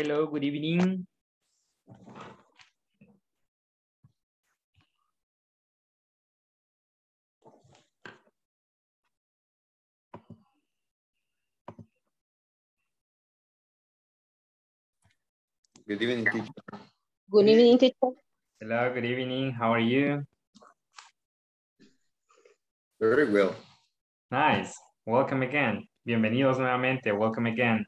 Hello, good evening. Good evening, teacher. Good evening, teacher. Hello, good evening. How are you? Very well. Nice. Welcome again. Bienvenidos nuevamente. Welcome again.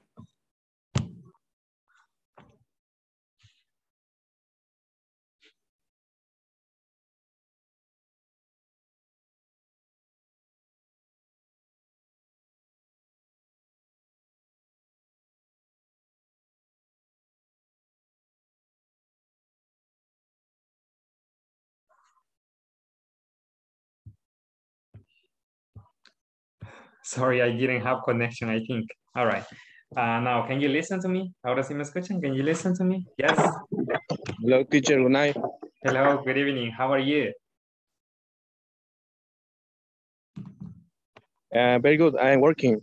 Sorry, I didn't have connection, I think. All right. Now, can you listen to me? Ahora sí me escuchan. Can you listen to me? Yes. Hello, teacher. Good night. Hello, good evening. How are you? Very good. I'm working.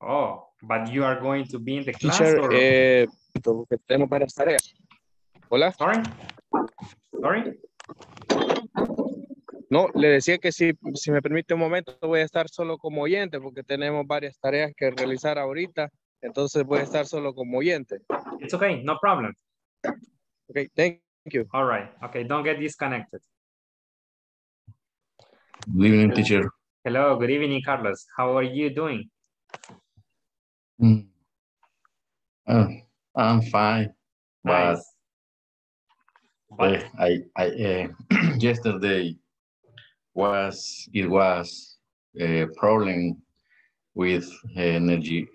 Oh, but you are going to be in the class? Teacher, or... tenemos varias tareas. Hola. Sorry. Sorry. No, le decía que si me permite un momento voy a estar solo como oyente porque tenemos varias tareas que realizar ahorita, entonces voy a estar solo como oyente. It's okay, no problem. Okay, thank you. All right, okay, don't get disconnected. Good evening, teacher. Hello, good evening, Carlos. How are you doing? I'm fine. Nice. But I yesterday it was a problem with energy,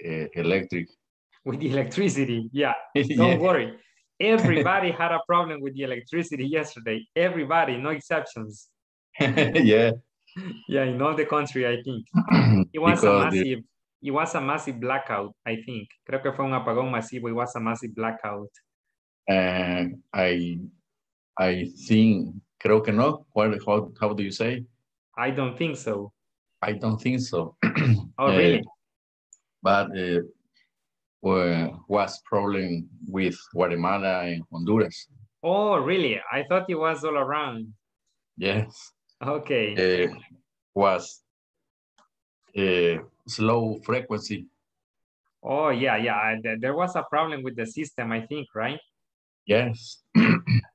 with the electricity. Yeah, don't worry. Everybody had a problem with the electricity yesterday. Everybody, no exceptions. Yeah. Yeah, in all the country, I think. It was a massive, it was a massive blackout, I think. Creo que fue un apagón masivo. It was a massive blackout. I think, creo que no. How do you say? I don't think so. I don't think so. Oh, really? But was problem with Guatemala and Honduras. Oh, really? I thought it was all around. Yes. Okay. Was slow frequency. Oh, yeah, yeah. There was a problem with the system, I think, right? Yes.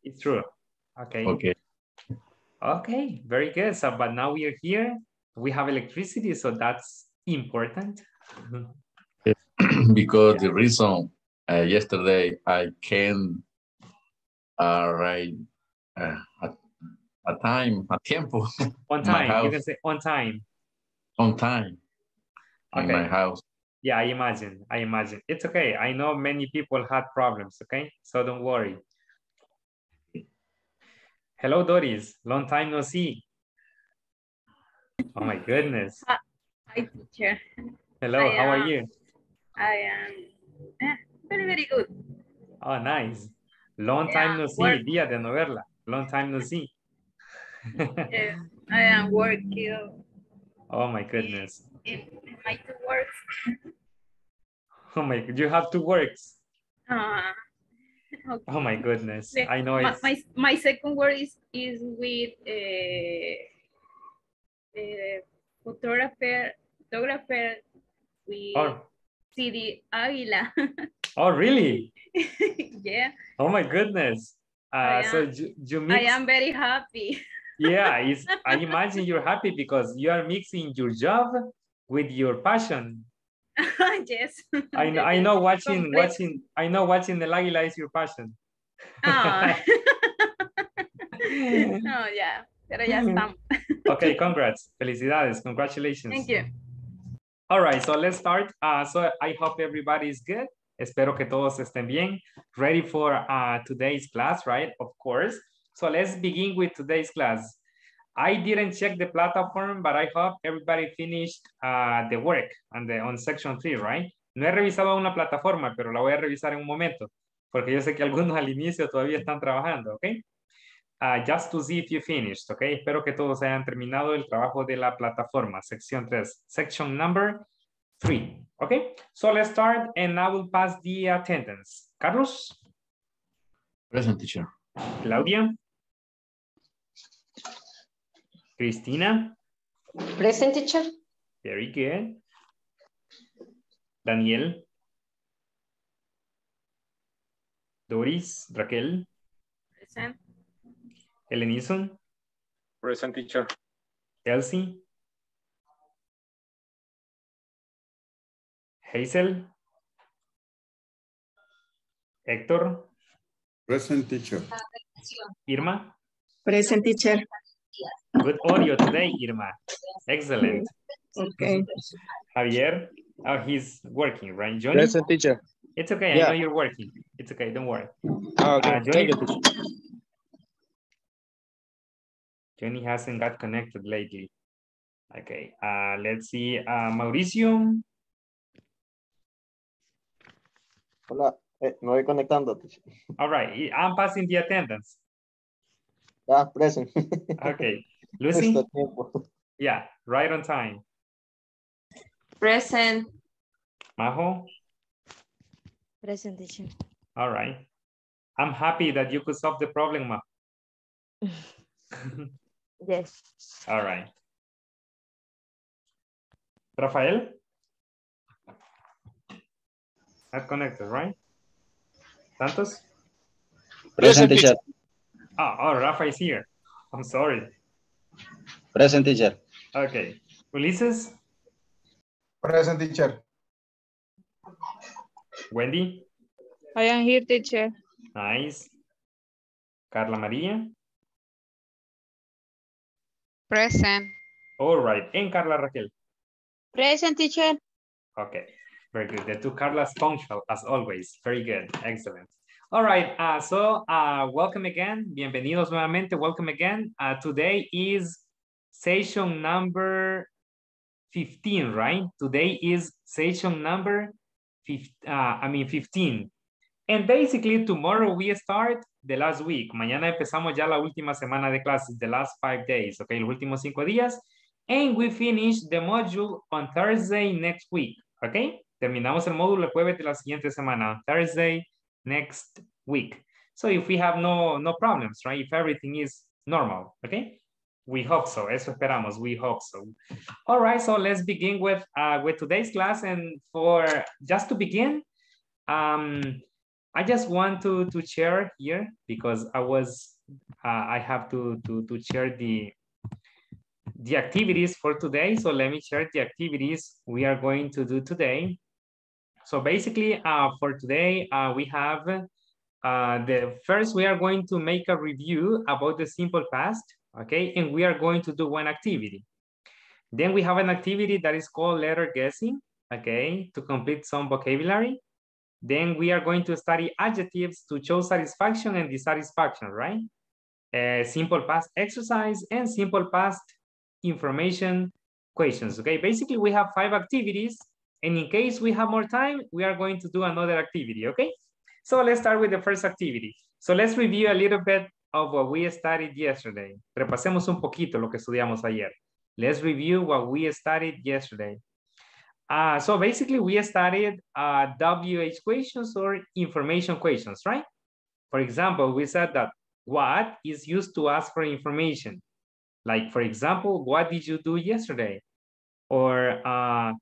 It's true. Okay. Okay. Okay, very good. So, but now we are here. We have electricity, so that's important. Because the reason yesterday I came right a tiempo. On time, you can say on time. On time. Okay. In my house. Yeah, I imagine. It's okay. I know many people had problems, okay? So don't worry. Hello, Doris. Long time no see. Oh, my goodness. Hi, teacher. Hello, how are you? I am very, very good. Oh, nice. Long time no see. Día de no verla. Long time no see. Yes, I am working. Oh, my goodness. In my two works. Oh, my God. You have two works? Okay. Oh my goodness! The, I know it. My second word is with photographer with CD Aguila. Oh really? Yeah. Oh my goodness! So you mix... I am very happy. Yeah, I imagine you're happy because you are mixing your job with your passion. Yes. I know watching the Aguila is your passion. Oh. No, yeah. Pero ya estamos. Okay, congrats. Felicidades. Congratulations. Thank you. All right, so let's start. So I hope everybody is good. Espero que todos estén bien. Ready for today's class, right? Of course. So let's begin with today's class. I didn't check the platform, but I hope everybody finished the work on section 3, right? No he revisado una plataforma, pero la voy a revisar en un momento, porque yo sé que algunos al inicio todavía están trabajando, ¿ok? Just to see if you finished, ¿ok? Espero que todos hayan terminado el trabajo de la plataforma, sección 3, section number 3. Okay, so let's start, and I will pass the attendance. Carlos? Present, teacher. Claudia? Cristina? Present, teacher. Very good. Daniel? Doris? Raquel? Present. Helenison? Present, teacher. Elsie? Hazel? Héctor? Present, teacher. Irma? Present, teacher. Good audio today, Irma. Excellent. Okay. Javier? Oh, he's working, right? Johnny? Present, teacher. It's okay. Yeah. I know you're working. It's okay. Don't worry. Okay. Johnny? Johnny hasn't got connected lately. Okay. Let's see. Mauricio? Hola, me voy conectando. All right, I'm passing the attendance. Ah, present. Okay, Lucy? Yeah, right on time. Present. Majo? Present, teacher. All right. I'm happy that you could solve the problem, Majo. Yes. All right. Rafael? Not connected, right? Santos? Present, teacher. Oh, Rafa is here. I'm sorry. Present, teacher. Okay. Ulises? Present, teacher. Wendy? I am here, teacher. Nice. Carla Maria? Present. All right. And Carla Raquel? Present, teacher. Okay. Very good. The two Carlas punctual as always. Very good. Excellent. All right. So welcome again. Bienvenidos nuevamente. Welcome again. Today is session number 15, right? Today is session number 15. And basically tomorrow we start the last week. Mañana empezamos ya la última semana de clases, the last 5 days. Okay, los últimos 5 días. And we finish the module on Thursday next week. Okay. Terminamos el módulo el jueves de la siguiente semana, Thursday next week. So if we have no problems, right? If everything is normal, okay? We hope so. Eso esperamos. We hope so. All right. So let's begin with today's class. And for just to begin, I just want to share here because I was I have to share the activities for today. So let me share the activities we are going to do today. So basically for today, we have the first, we are going to make a review about the simple past, okay? And we are going to do one activity. Then we have an activity that is called letter guessing, okay? To complete some vocabulary. Then we are going to study adjectives to show satisfaction and dissatisfaction, right? Simple past exercise and simple past information questions, okay? Basically, we have 5 activities. And in case we have more time, we are going to do another activity, okay? So let's start with the first activity. So let's review a little bit of what we studied yesterday. Repasemos un poquito lo que estudiamos ayer. Let's review what we studied yesterday. So basically, we studied WH questions or information questions, right? For example, we said that what is used to ask for information. Like, for example, what did you do yesterday? Or...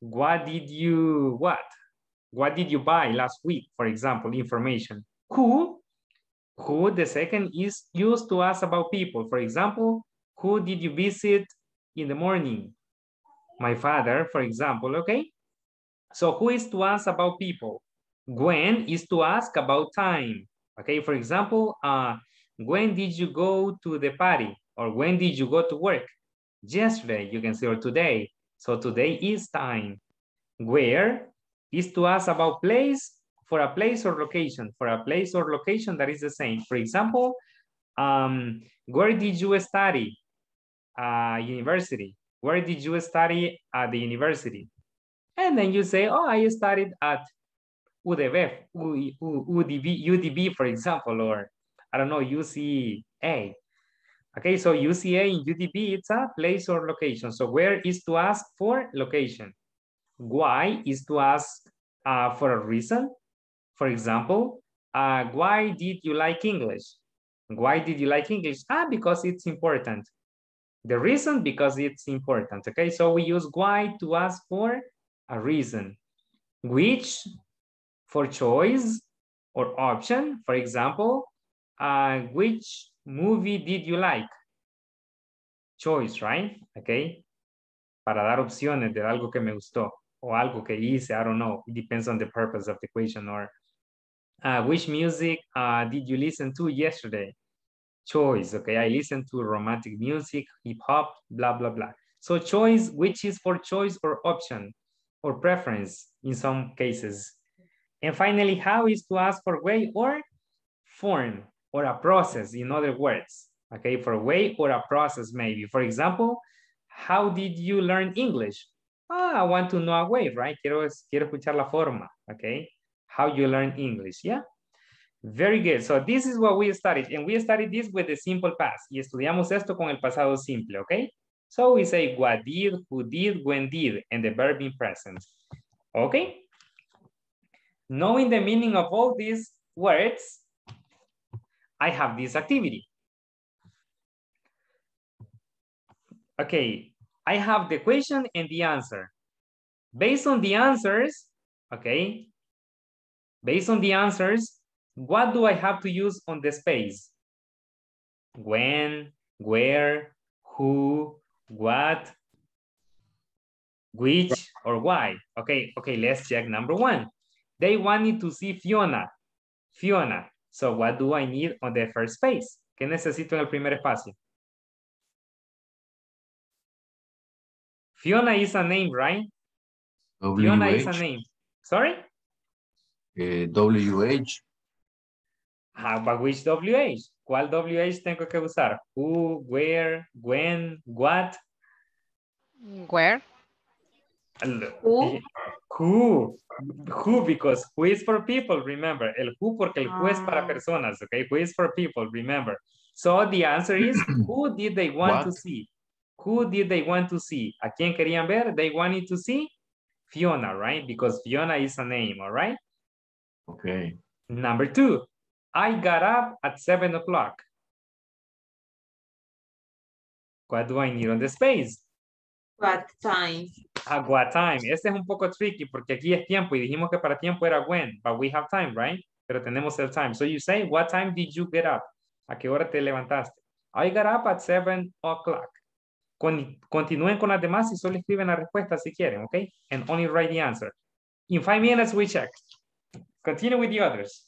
What did you buy last week? For example, information. Who the second is used to ask about people. For example, who did you visit in the morning? My father, for example, okay? So who is to ask about people? Gwen is to ask about time. Okay, for example, when did you go to the party? Or when did you go to work? Yesterday, you can say, or today. So today is time. Where is to ask about place for a place or location. For a place or location that is the same. For example, where did you study? University. Where did you study at the university? And then you say, oh, I studied at UDB, for example, or I don't know, UCA. Okay, so UCA in UDB, it's a place or location. So where is to ask for location. Why is to ask for a reason. For example, why did you like English? Why did you like English? Because it's important. The reason, because it's important, okay? So we use why to ask for a reason. Which, for choice or option. For example, which movie did you like? Choice, right? Okay? Para dar opciones de algo que me gustó o algo que hice, I don't know. It depends on the purpose of the question. Or which music did you listen to yesterday? Choice, okay, I listened to romantic music, hip hop, blah, blah, blah. So choice, which is for choice or option or preference in some cases. And finally, how is to ask for way or form or a process, in other words, okay, for way or a process maybe. For example, how did you learn English? I want to know a way, right? Quiero escuchar la forma, okay? How you learn English, yeah? Very good. So this is what we studied, and we studied this with the simple past. Y estudiamos esto con el pasado simple, okay? So we say what did, who did, when did, and the verb in present, okay? Knowing the meaning of all these words, I have this activity. Okay, I have the question and the answer. Based on the answers, okay? Based on the answers, what do I have to use on the space? When, where, who, what, which, or why? Okay, okay, let's check number one. They wanted to see Fiona. Fiona. So what do I need on the first space? ¿Qué necesito en el primer espacio? Fiona is a name, right? Fiona is a name. Sorry? WH. But which WH? ¿Cuál WH tengo que usar? Who, where, when, what? Where? Who? Who. Who, because who is for people, remember. El who porque el who es para personas, okay? Who is for people, remember. So the answer is, who did they want to see? Who did they want to see? ¿A quién querían ver? They wanted to see Fiona, right? Because Fiona is a name, all right? Okay. Number two. I got up at 7 o'clock. What do I need on the space? What time? What time? Este es un poco tricky porque aquí es tiempo y dijimos que para tiempo era when, but we have time, right? Pero tenemos el time. So you say, what time did you get up? ¿A qué hora te levantaste? I got up at 7 o'clock. Continúen con las demás y solo escriben la respuesta si quieren, okay? And only write the answer. In 5 minutes, we check. Continue with the others.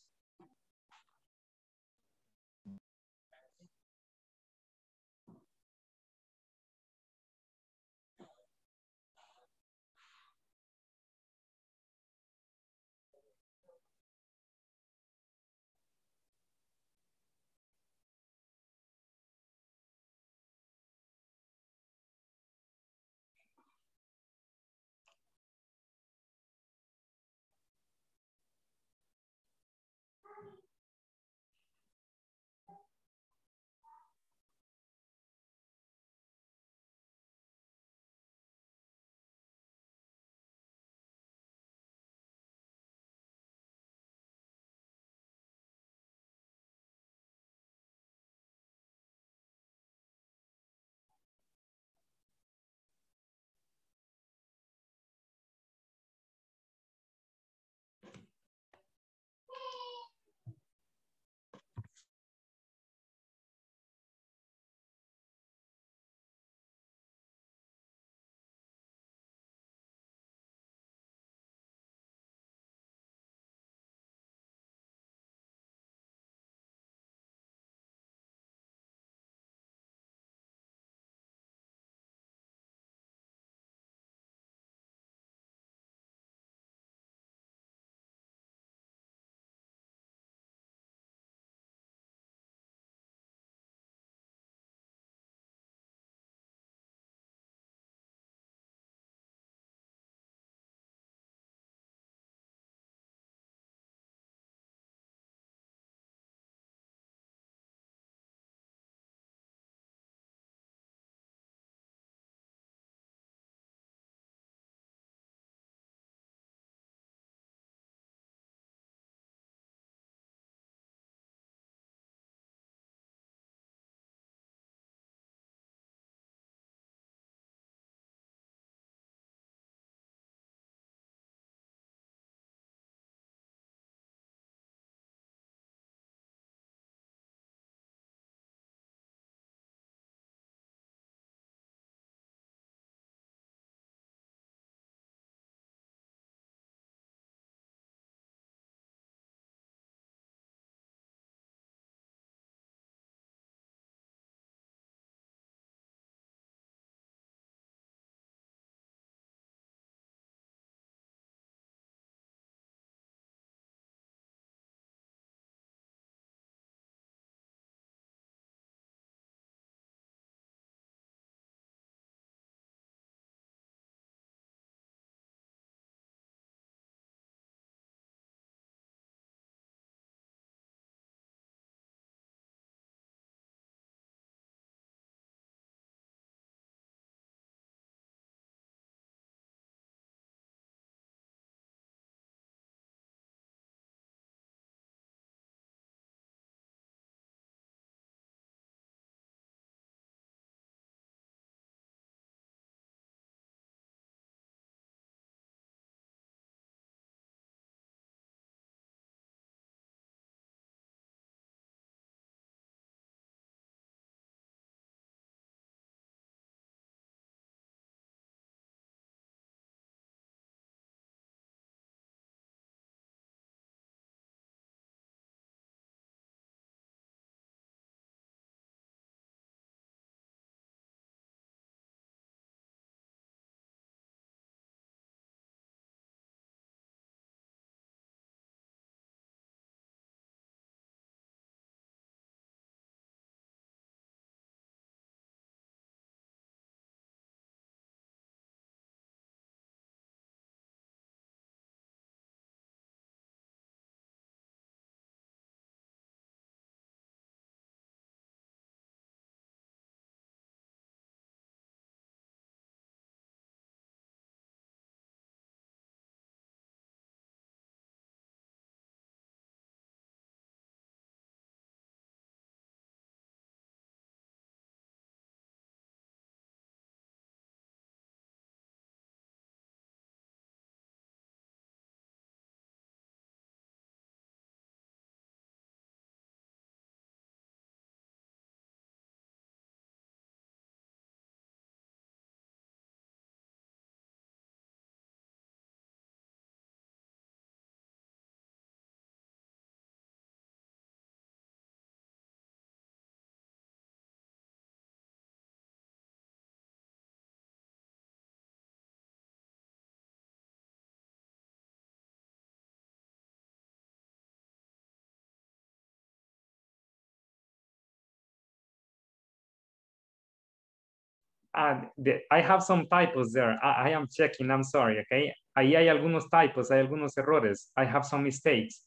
I have some typos there. I am checking, I'm sorry, okay? Ahí hay algunos typos, hay algunos errores. I have some mistakes.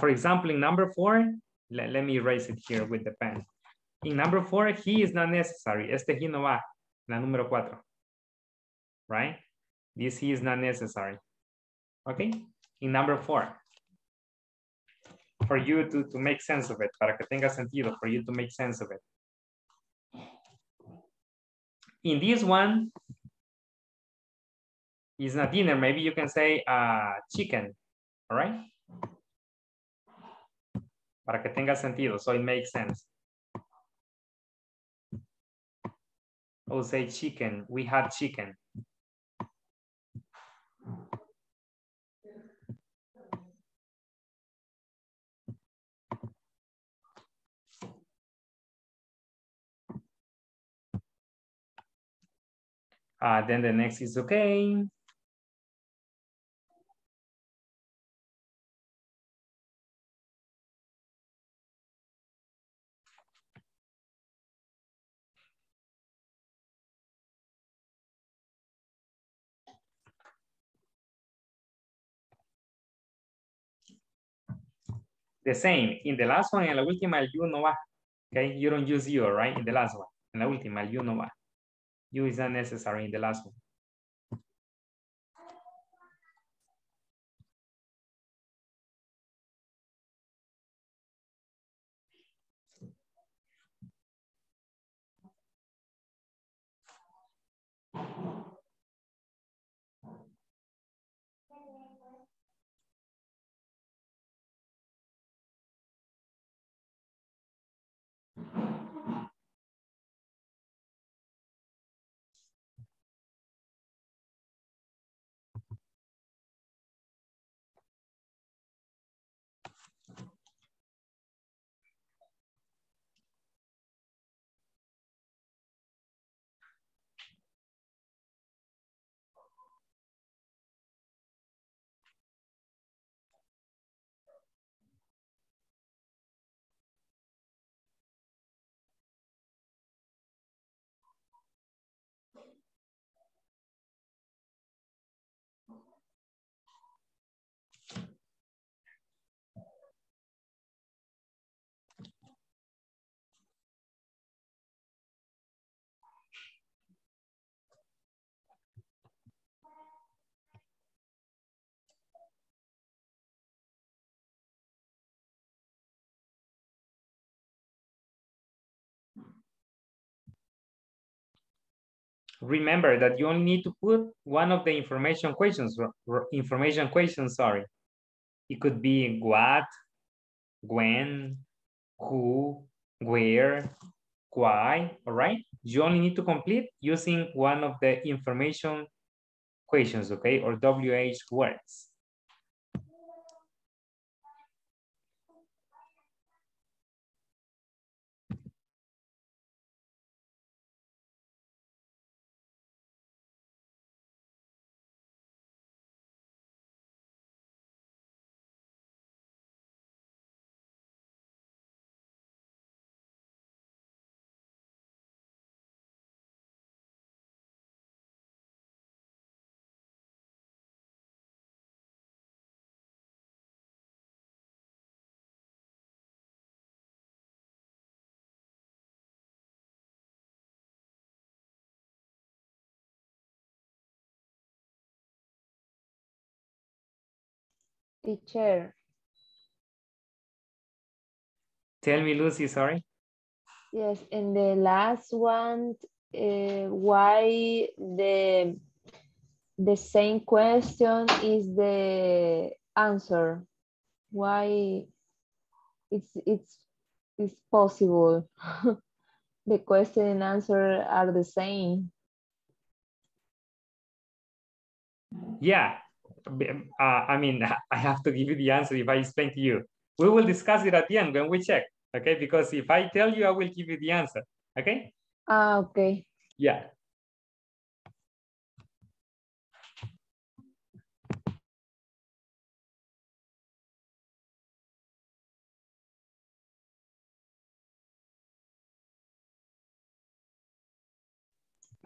For example, in number 4, let me erase it here with the pen. In number 4, he is not necessary. Este he no va, la número 4, right? This he is not necessary, okay? In number 4, for you to make sense of it, para que tenga sentido, for you to make sense of it. In this one, it's not dinner. Maybe you can say chicken, all right? Para que tenga sentido, so it makes sense. I'll say chicken, we had chicken. Then the next is okay. The same, in the last one, en la última, el you no va. Okay, you don't use you, right? In the last one, en la última, el you no va. You is not necessary in the last one. Remember that you only need to put one of the information questions, sorry. It could be what, when, who, where, why, all right? You only need to complete using one of the information questions, okay? Or WH words. Teacher. Tell me, Lucy, sorry. Yes, in the last one, why the same question is the answer? Why it's possible? The question and answer are the same. Yeah. I mean, I have to give you the answer if I explain to you. We will discuss it at the end when we check, okay? Because if I tell you, I will give you the answer, okay? Okay. Yeah.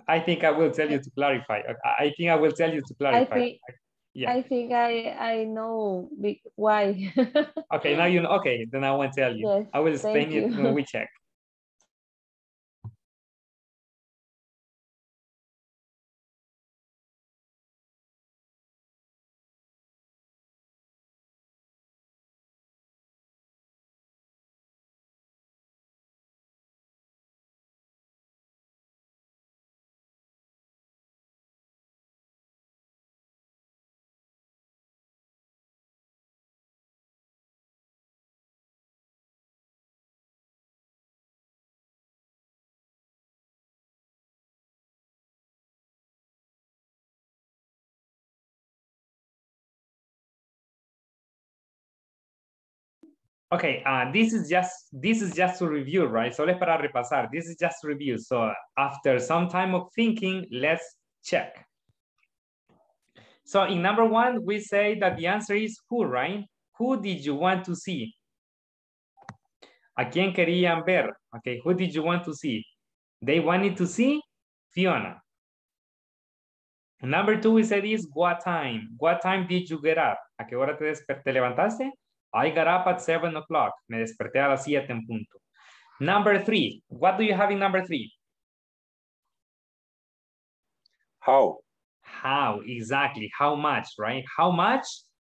I think I will tell you to clarify. I think I know why. Okay, now you know. Okay, then I won't tell you. Yes, I will explain it when we check. Okay, this is just to review, right? Solo es para repasar. This is just review. So after some time of thinking, let's check. So in number one, we say that the answer is who, right? Who did you want to see? ¿A quién querían ver? Okay, who did you want to see? They wanted to see Fiona. Number two, we said is what time? What time did you get up? ¿A qué hora te levantaste? I got up at 7 o'clock. Me desperté a las 7 en punto. Number three. What do you have in number three? How. How, exactly. How much, right? How much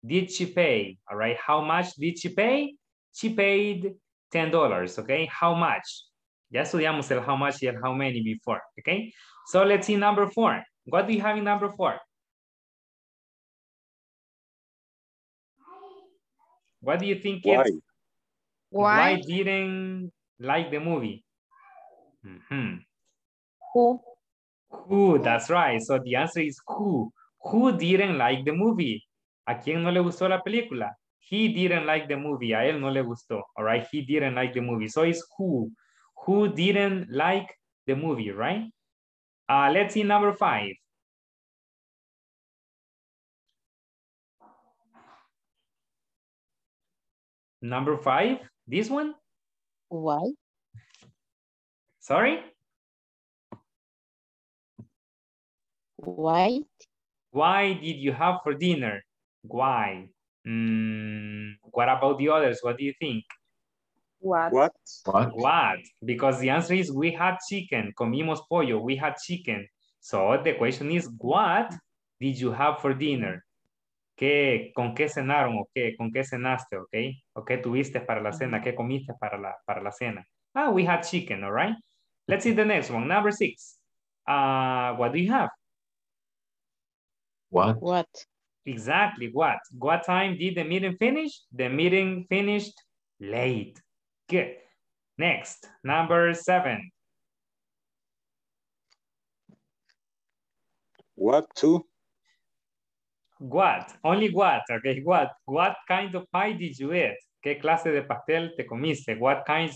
did she pay? All right. How much did she pay? She paid $10, okay? How much? Ya estudiamos el how much y el how many before, okay? So let's see number four. What do you have in number four? What do you think? Why? It's why didn't like the movie? Mm-hmm. Who? Who, that's right. So the answer is who. Who didn't like the movie? ¿A quién no le gustó la película? He didn't like the movie. A él no le gustó. All right. He didn't like the movie. So it's who. Who didn't like the movie, right? Let's see number five. Number five, this one? Why? Sorry? Why? Why did you have for dinner? Why? What about the others? What do you think? What? Because the answer is we had chicken. Comimos pollo. We had chicken. So the question is, what did you have for dinner? ¿Qué, con qué cenaron o qué, con qué cenaste, okay? ¿O qué tuviste para la cena? ¿Qué comiste para la cena? Ah, we had chicken, all right? Let's see the next one, number six. What do you have? What? What? Exactly, what? What time did the meeting finish? The meeting finished late. Good. Next, number seven. What to? What? Only what? Okay, what? What kind of pie did you eat? ¿Qué clase de pastel te comiste? What kind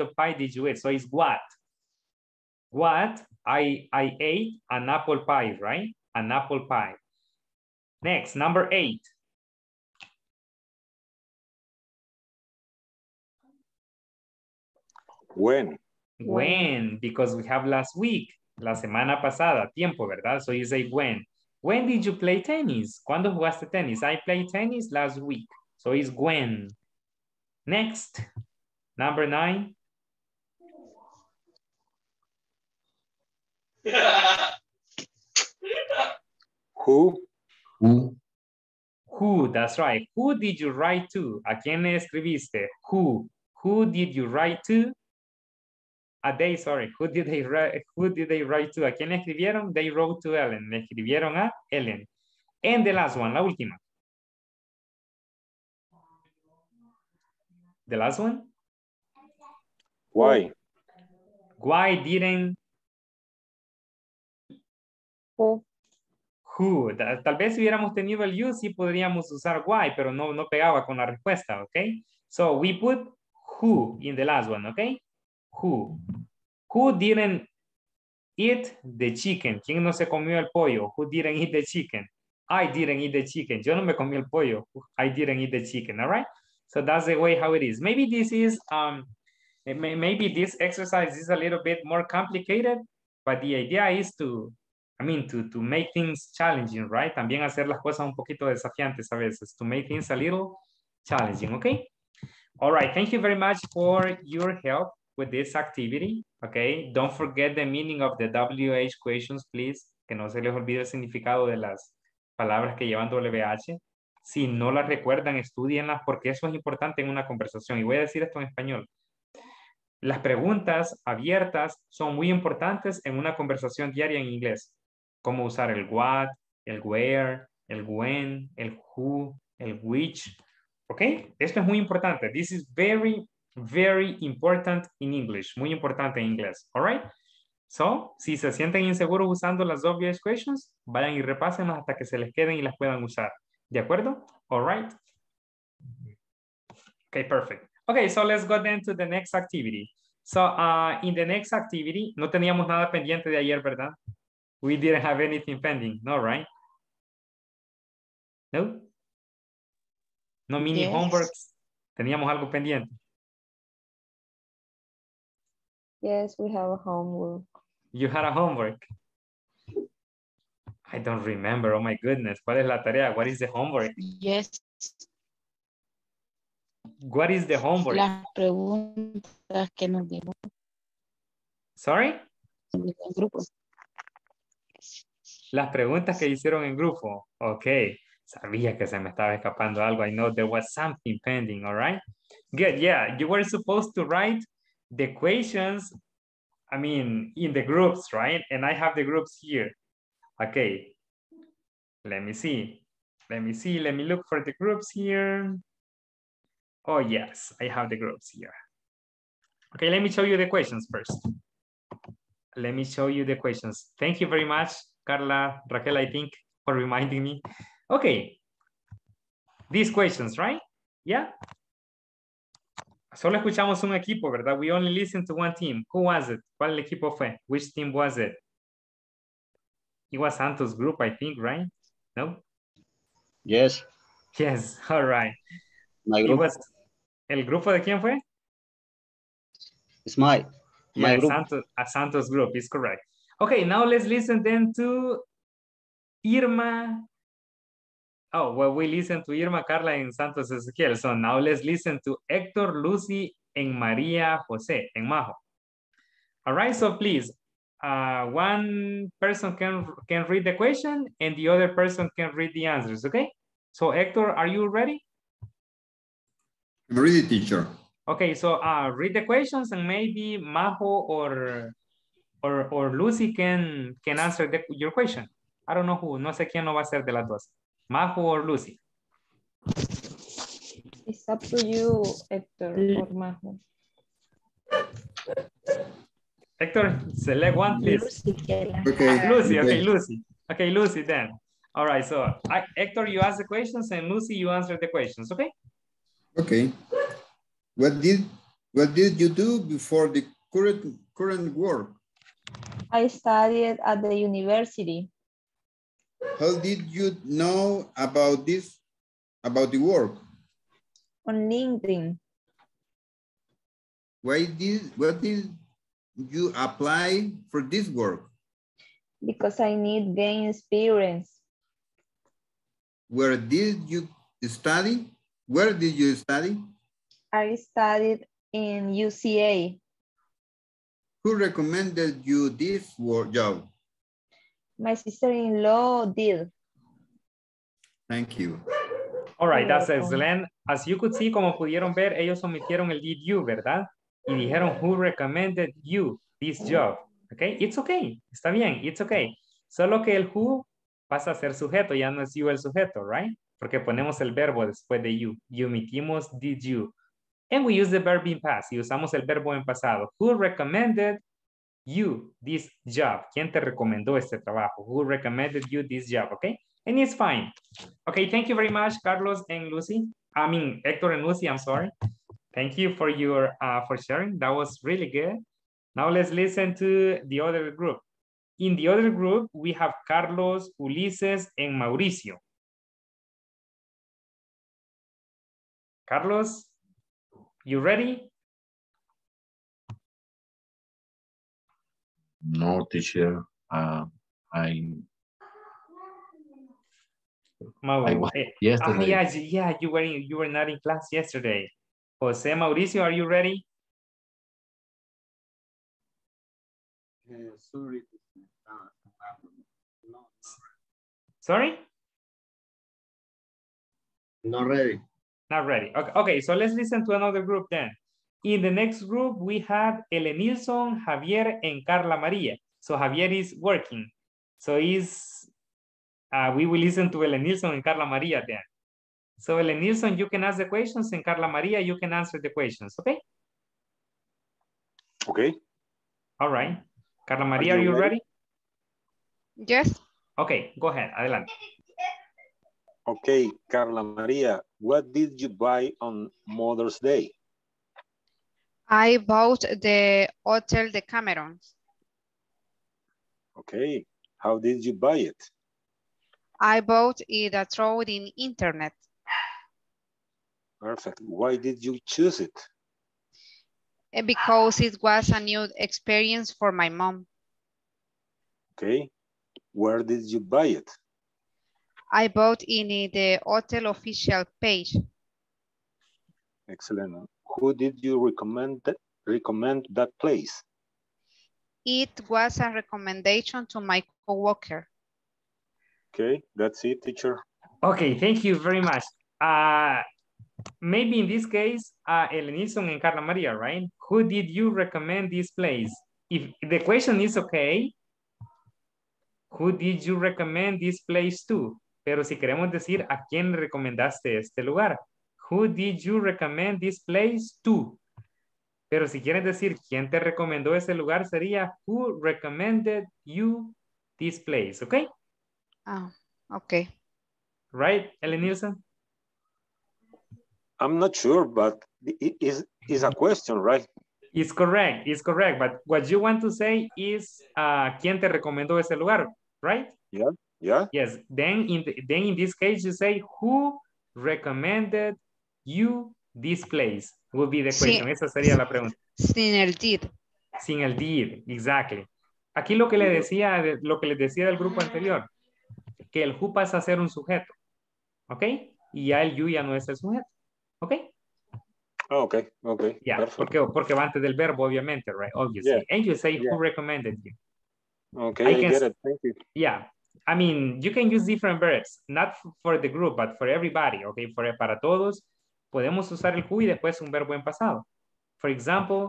of pie did you eat? So it's what? What? I ate an apple pie, right? An apple pie. Next, number eight. When? When, because we have last week, la semana pasada, tiempo, ¿verdad? So you say when. When did you play tennis? ¿Cuándo jugaste tenis? I played tennis last week. So it's when. Next, number nine. Who? Who? Who, that's right. Who did you write to? ¿A quién le escribiste? Who? Who did you write to? Who did they write to? ¿A quién le escribieron? They wrote to Ellen. Le escribieron a Ellen. And the last one, la última. The last one? Why? Why didn't... Who? Who. Tal vez si hubiéramos tenido el you, sí podríamos usar why, pero no pegaba con la respuesta, ¿ok? So we put who in the last one, ¿ok? Who? Who didn't eat the chicken? ¿Quién no se comió el pollo? Who didn't eat the chicken? I didn't eat the chicken. Yo no me comí el pollo. I didn't eat the chicken. All right. So that's the way how it is. Maybe this exercise is a little bit more complicated, But the idea is to, I mean, to make things challenging, right? También hacer las cosas un poquito desafiantes a veces, to make things a little challenging, okay? All right, thank you very much for your help with this activity, okay? Don't forget the meaning of the WH questions, please. Que no se les olvide el significado de las palabras que llevan WH. Si no las recuerdan, estudienlas porque eso es importante en una conversación. Y voy a decir esto en español. Las preguntas abiertas son muy importantes en una conversación diaria en inglés. Cómo usar el what, el where, el when, el who, el which. ¿Ok? Esto es muy importante. This is very, very important in English. Muy importante en inglés. All right? So, si se sienten inseguros usando las obvious questions, vayan y repásenlas hasta que se les queden y las puedan usar. ¿De acuerdo? All right. Okay, perfect. Okay, so let's go then to the next activity. So, in the next activity, no teníamos nada pendiente de ayer, ¿verdad? We didn't have anything pending, no, right? No? No mini yes. Homeworks. Teníamos algo pendiente. Yes, we have a homework. You had a homework? I don't remember. Oh my goodness. ¿Cuál es la tarea? What is the homework? Yes. What is the homework? Las preguntas que nos dieron. Sorry? En grupo. Las preguntas que hicieron en grupo. Okay. Sabía que se me estaba escapando algo. I know there was something pending, all right? Good, yeah. You were supposed to write the questions, I mean, in the groups, right? And I have the groups here. Okay, let me see. Let me look for the groups here. Oh, yes, I have the groups here. Okay, let me show you the questions first. Let me show you the questions. Thank you very much, Carla, Raquel, I think, for reminding me. Okay, these questions, right? Yeah. Solo escuchamos un equipo, ¿verdad? We only listened to one team. Who was it? ¿Cuál equipo fue? Which team was it? It was Santos' group, I think, right? No? Yes. Yes, all right. My group. It was, ¿el grupo de quién fue? It's my group. Santos, a Santos group, is correct. Okay, now let's listen then to Irma. Oh, well, we listened to Irma, Carla, and Santos Ezequiel. So now let's listen to Hector, Lucy, and Maria Jose, and Majo. All right, so please. One person can read the question and the other person can read the answers, okay? So Hector, are you ready? I'm ready, teacher. Okay, so read the questions and maybe Majo or Lucy can answer your question. I don't know who, no sé quién lo va a hacer de las dos. Majo or Lucy? It's up to you, Hector or Majo. Hector, select one, please. Lucy. Okay, Lucy then. All right, so Hector, you ask the questions and Lucy, you answer the questions, okay? Okay. What did you do before the current work? I studied at the university. How did you know about the work? On LinkedIn. What did you apply for this work? Because I need gain experience. Where did you study? I studied in UCA. Who recommended you this job? My sister-in-law did. Thank you. All right, that's excellent. As you could see, como pudieron ver, ellos omitieron el did you, ¿verdad? Y dijeron, who recommended you this job? Okay, it's okay. Está bien, it's okay. Solo que el who pasa a ser sujeto, ya no es you el sujeto, right? Porque ponemos el verbo después de you. Y omitimos did you. And we use the verb in past. Y usamos el verbo en pasado. Who recommended you this job? ¿Quién te recomendó este trabajo? Who recommended you this job? Okay? And it's fine. Okay, thank you very much, Carlos and Lucy. I mean, Hector and Lucy, I'm sorry. Thank you for your for sharing. That was really good. Now let's listen to the other group. In the other group, we have Carlos, Ulises, and Mauricio. Carlos, you ready? No, teacher. Yesterday. You were not in class yesterday. Jose Mauricio, are you ready? Sorry. No. Sorry? Not ready. Not ready. Okay. Okay, so let's listen to another group then. In the next group, we have Elenilson, Javier, and Carla Maria. So Javier is working. So we will listen to Elenilson and Carla Maria then. So Elenilson, you can ask the questions, and Carla Maria, you can answer the questions, okay? Okay. All right. Carla Maria, are you ready? Yes. Okay, go ahead. Adelante. Okay, Carla Maria, what did you buy on Mother's Day? I bought the Hotel Decameron. Okay, how did you buy it? I bought it through the internet. Perfect. Why did you choose it? Because it was a new experience for my mom. Okay. Where did you buy it? I bought in the hotel official page. Excellent. Who did you recommend that place? It was a recommendation to my coworker. Okay, that's it, teacher. Okay, thank you very much. Maybe in this case, Elenilson and Carla Maria, right? Who did you recommend this place? If the question is okay, who did you recommend this place to? Pero si queremos decir a quién le recomendaste este lugar. Who did you recommend this place to? Pero si quieres decir quién te recomendó ese lugar sería who recommended you this place, okay? Oh, okay. Right, Elenilson? I'm not sure, but it is a question, right? It's correct, but what you want to say is ¿quién te recomendó ese lugar? Right? Yeah, yeah. Yes, then in this case you say who recommended you this place would be the question. Esa sería la pregunta. Sin el did. Sin el did, exactly. Aquí lo que les decía del grupo anterior. Que el who pasa a ser un sujeto, ¿ok? Y ya el you ya no es el sujeto, ¿ok? Oh, ok, ok. Yeah, porque va antes del verbo, obviamente, right? Obviously. Yeah. And you say who recommended you. Ok, I get it, thank you. Yeah, I mean, you can use different verbs, not for the group, but for everybody, ok? Para todos, podemos usar el who y después un verbo en pasado. For example,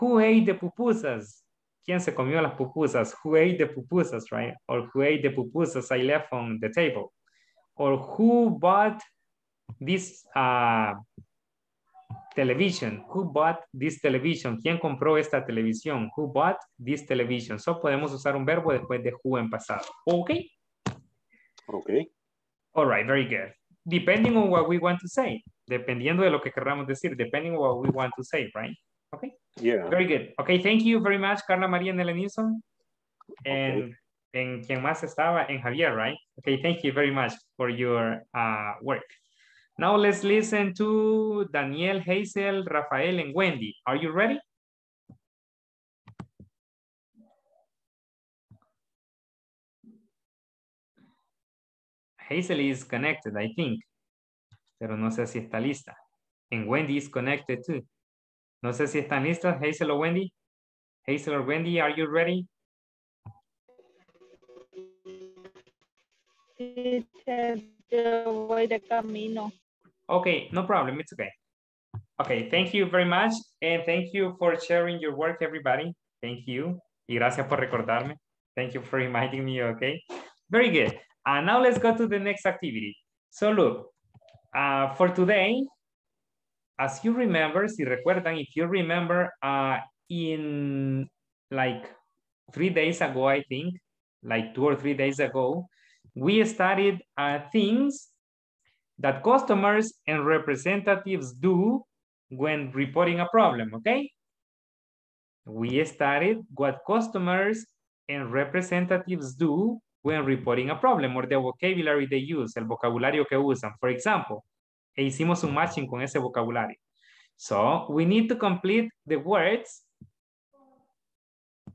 who ate the pupusas? ¿Quién se comió las pupusas? Who ate the pupusas, right? Or who ate the pupusas I left on the table? Or who bought this television? Who bought this television? ¿Quién compró esta televisión? Who bought this television? So podemos usar un verbo después de who en pasado. Okay? Okay. All right, very good. Depending on what we want to say. Dependiendo de lo que queramos decir. Depending on what we want to say, right? Okay. Yeah. Very good. Okay, thank you very much, Carla Maria and Elenilson. And quien más estaba en Javier, right? Okay, thank you very much for your work. Now let's listen to Daniel, Hazel, Rafael, and Wendy. Are you ready? Hazel is connected, I think. Pero no sé si está lista. And Wendy is connected too. No sé si están listas, Hazel o Wendy. Hazel or Wendy, are you ready? Okay, no problem, it's okay. Okay, thank you very much. And thank you for sharing your work, everybody. Thank you. Y gracias por recordarme. Thank you for reminding me, okay? Very good. And now let's go to the next activity. So look, for today, as you remember, si recuerdan, if you remember, in like 3 days ago, I think, like 2 or 3 days ago, we studied things that customers and representatives do when reporting a problem, okay? We studied what customers and representatives do when reporting a problem, or the vocabulary they use, el vocabulario que usan, for example. E hicimos un matching con ese vocabulario. So we need to complete the words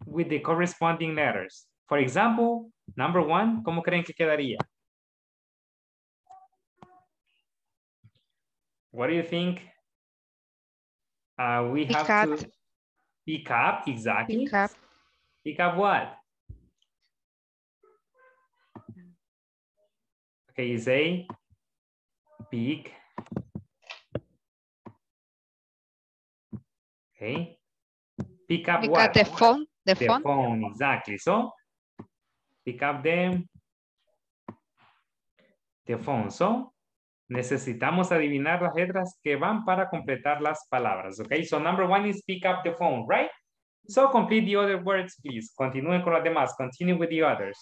with the corresponding letters. For example, number one, ¿cómo creen que quedaría? What do you think? We pick have up. To pick up, exactly. Pick up what? Okay, you say pick. Okay. Pick up pick what? Up the phone. The phone. Phone, exactly. So pick up the phone. So necesitamos adivinar las letras que van para completar las palabras. Okay, so number one is pick up the phone, right? So complete the other words, please. Continúen con las demás. Continue with the others.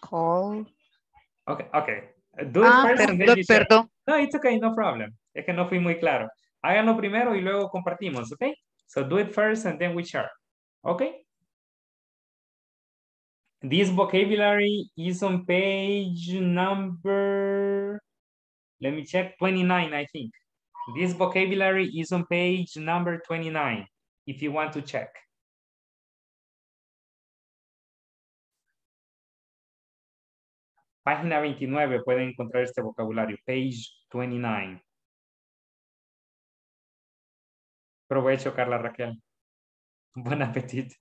Call. Okay, okay. Do it first. Perdón. No, it's okay, no problem. Es que no fui muy claro. Háganlo primero y luego compartimos, okay? So do it first and then we share, okay? This vocabulary is on page number... Let me check, 29, I think. This vocabulary is on page number 29, if you want to check. Página 29 pueden encontrar este vocabulario, page 29. Provecho, Carla Raquel. Buen apetito.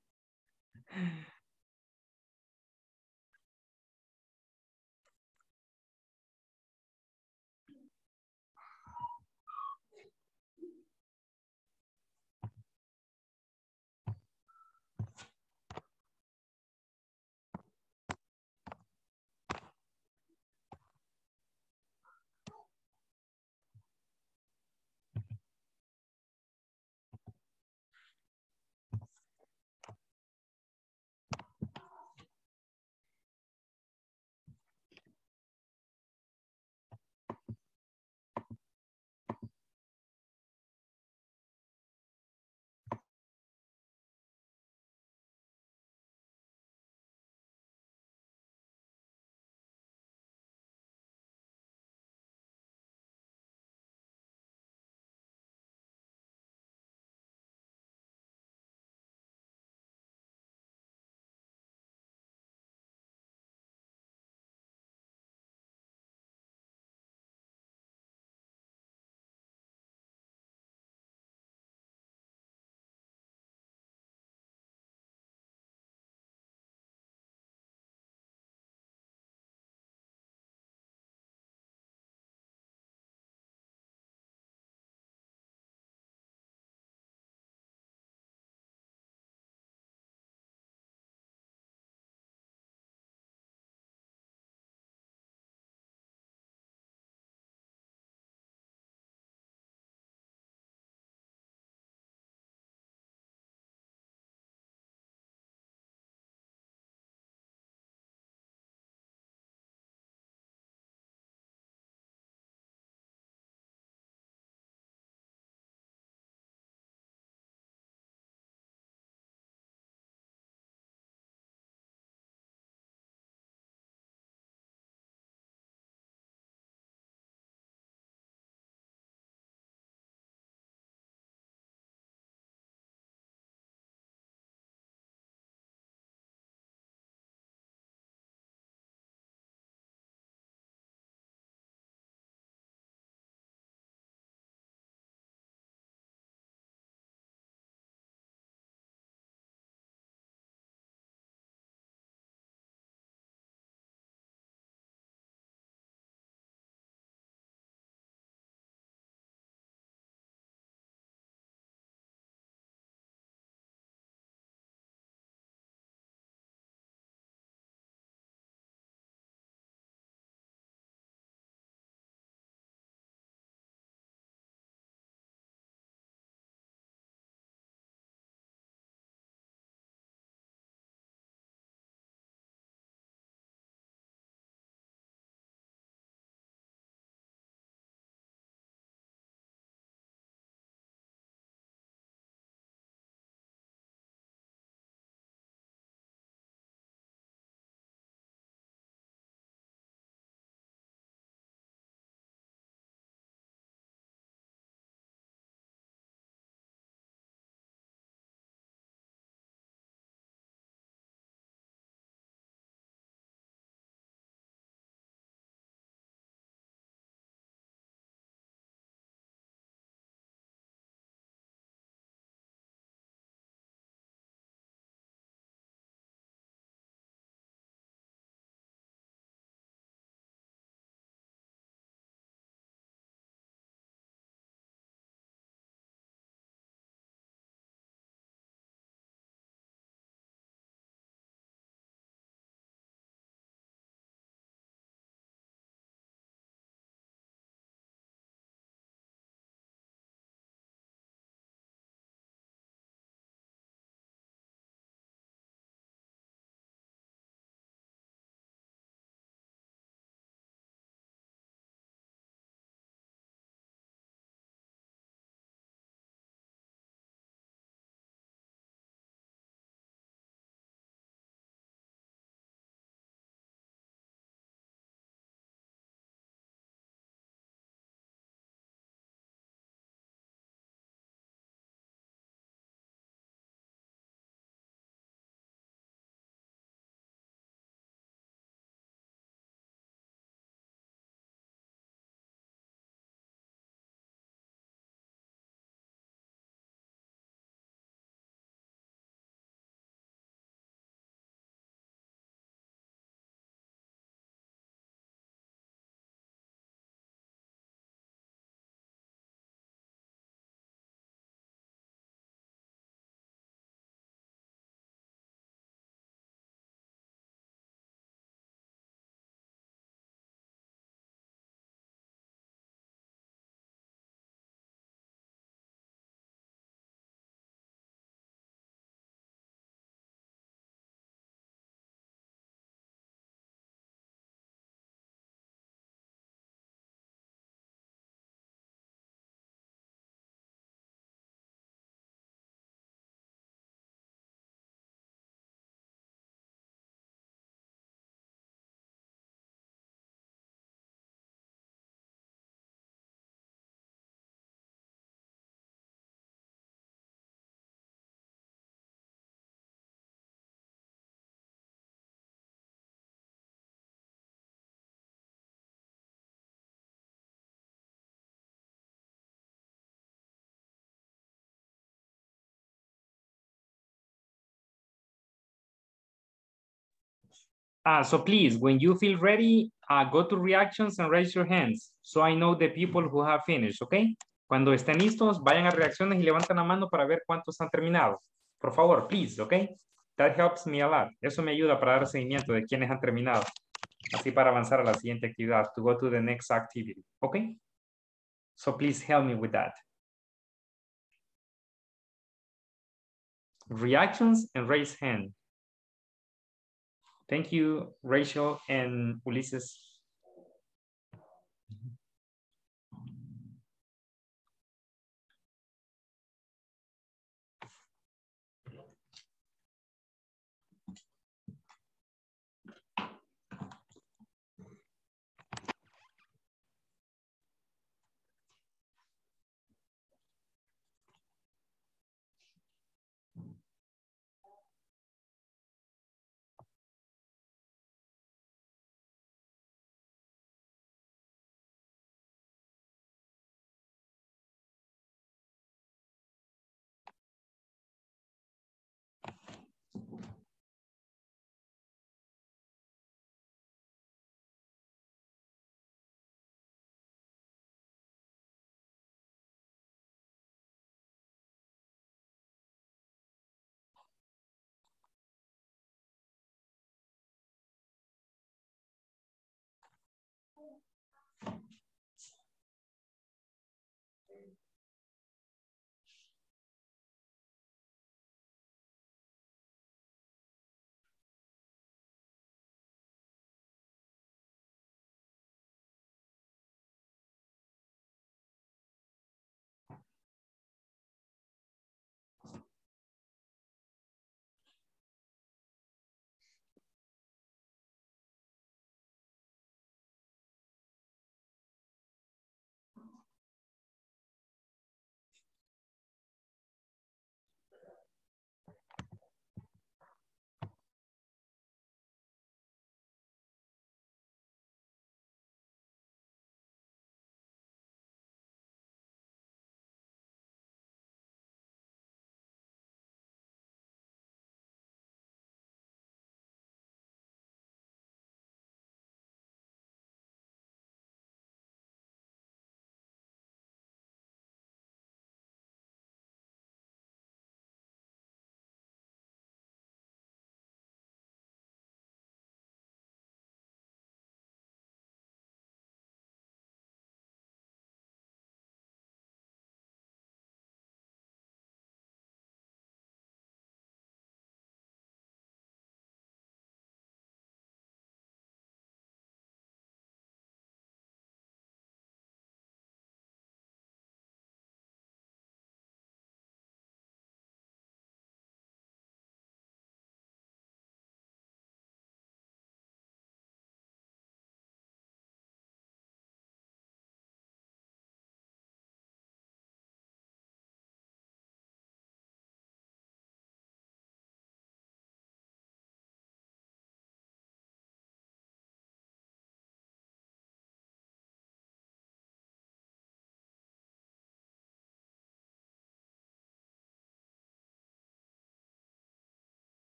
So please, when you feel ready, go to reactions and raise your hands. So I know the people who have finished, okay? Cuando estén listos, vayan a reacciones y levanten la mano para ver cuántos han terminado. Por favor, please, okay? That helps me a lot. Eso me ayuda para dar seguimiento de quienes han terminado. Así para avanzar a la siguiente actividad, to go to the next activity, okay? So please help me with that. Reactions and raise hand. Thank you, Rachel and Ulises.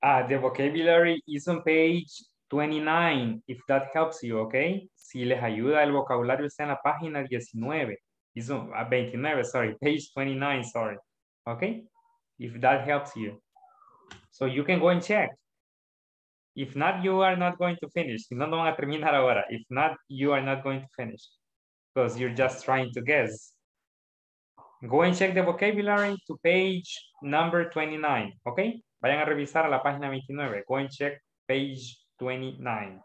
The vocabulary is on page 29, if that helps you, okay? Si les ayuda, el vocabulario está en la página 19. It's on a banking, never, sorry, page 29, sorry. Okay, if that helps you. So you can go and check. If not, you are not going to finish. Si no, no van a terminar ahora. If not, you are not going to finish because you're just trying to guess. Go and check the vocabulary to page number 29, okay? Vayan a revisar a la página 29. Go and check page 29.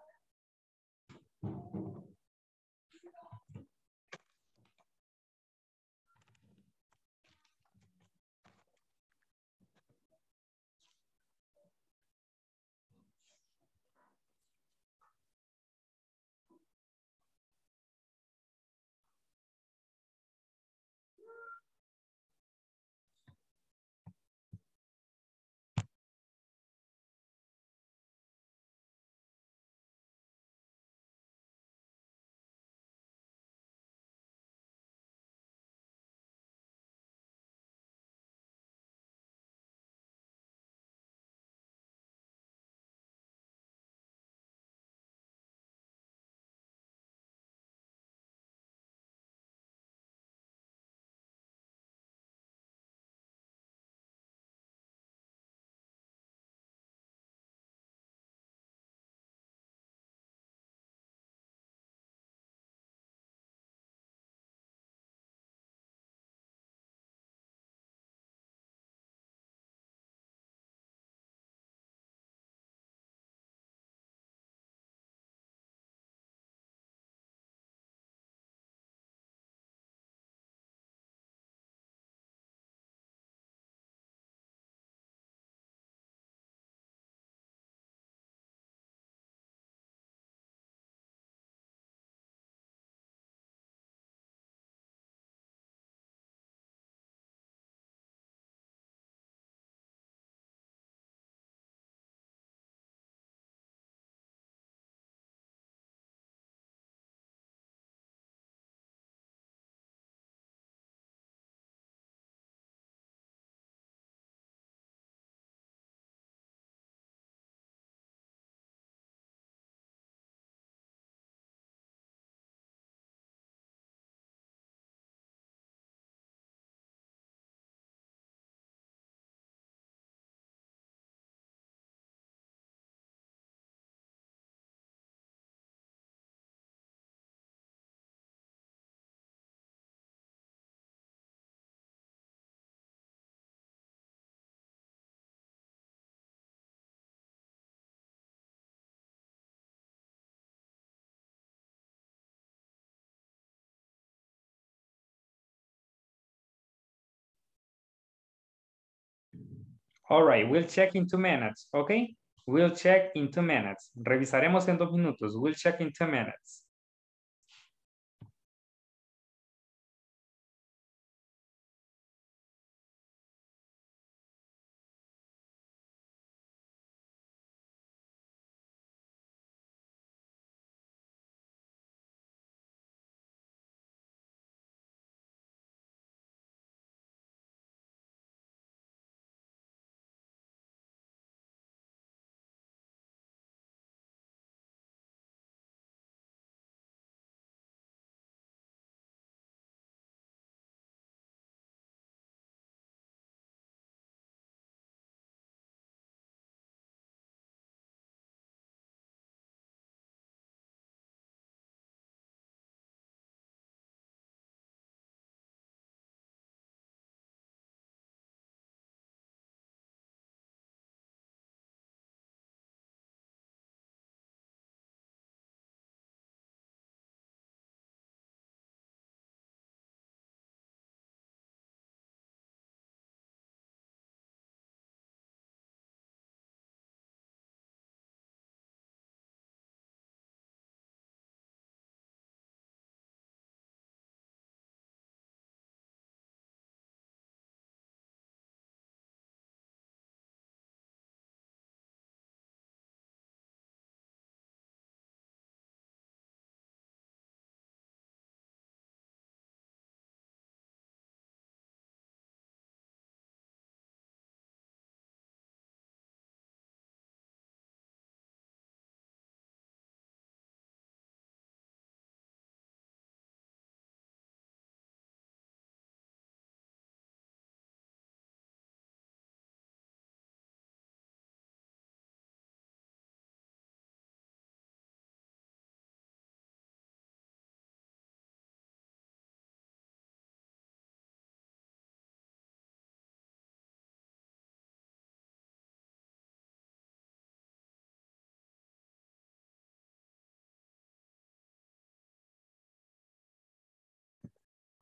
All right, we'll check in 2 minutes, okay? We'll check in 2 minutes. Revisaremos en 2 minutos. We'll check in 2 minutes.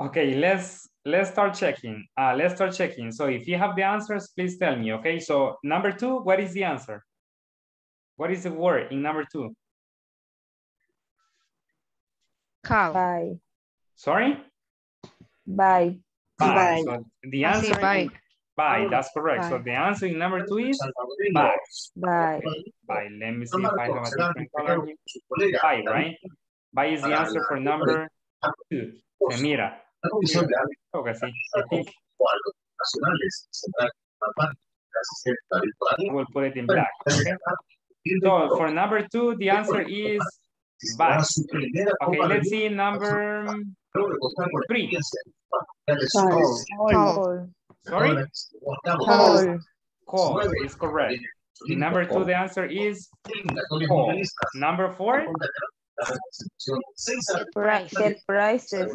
Okay, let's start checking. Let's start checking. So if you have the answers, please tell me. Okay, so number two, what is the answer? What is the word in number two? Cow. Bye. Sorry? Bye. Bye. Bye. So the answer bye. Bye, that's correct. Bye. So the answer in number two is bye. Bye. Bye. Let me see if I have a different color. Bye, right? Bye is the answer for number two. Mira. Okay, see. I think I will put it in black. Okay. So for number two, the answer is bye. Okay, let's see number three. Oh. Sorry? Call. Call is correct. Number two, the answer is call. Number four? Get prices. Sorry? Get prices.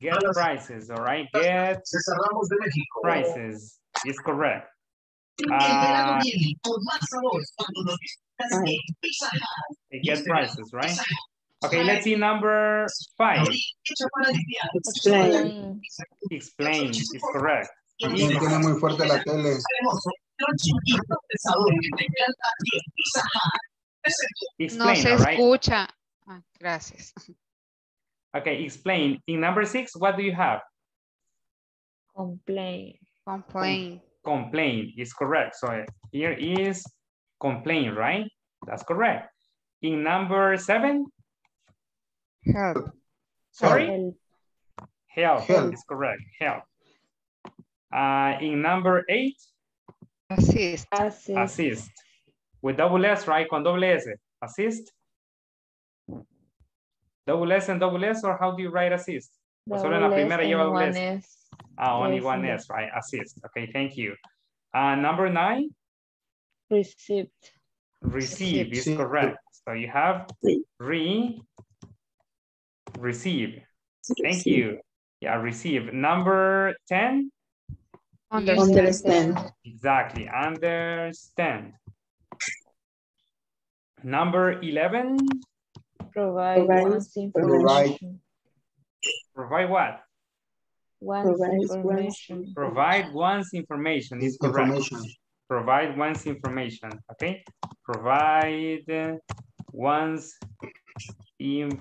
Get prices, all right? Get prices is correct. Get prices, right? Okay, let's see number five. Explain. Explain is correct. Explain, right? Gracias. Okay, explain. In number six, what do you have? Complain. Complain. Complain is correct. So here is complain, right? That's correct. In number seven? Help. Sorry? Help. Help is correct. Help. In number eight? Assist. Assist. Assist. With double S, right? Con double S. Assist. Double S and double S, or how do you write assist? Double solo en la primera lleva double S. S. Ah, only S one S, right? Assist. Okay, thank you. Number nine? Receive. Receive is correct. So you have re. Receive. Thank you. Yeah, receive. Number 10? Understand. Exactly. Understand. Number 11? Provide. Provide what? One's information. Provide one's information is correct. Provide one's information. Okay. Provide one's information.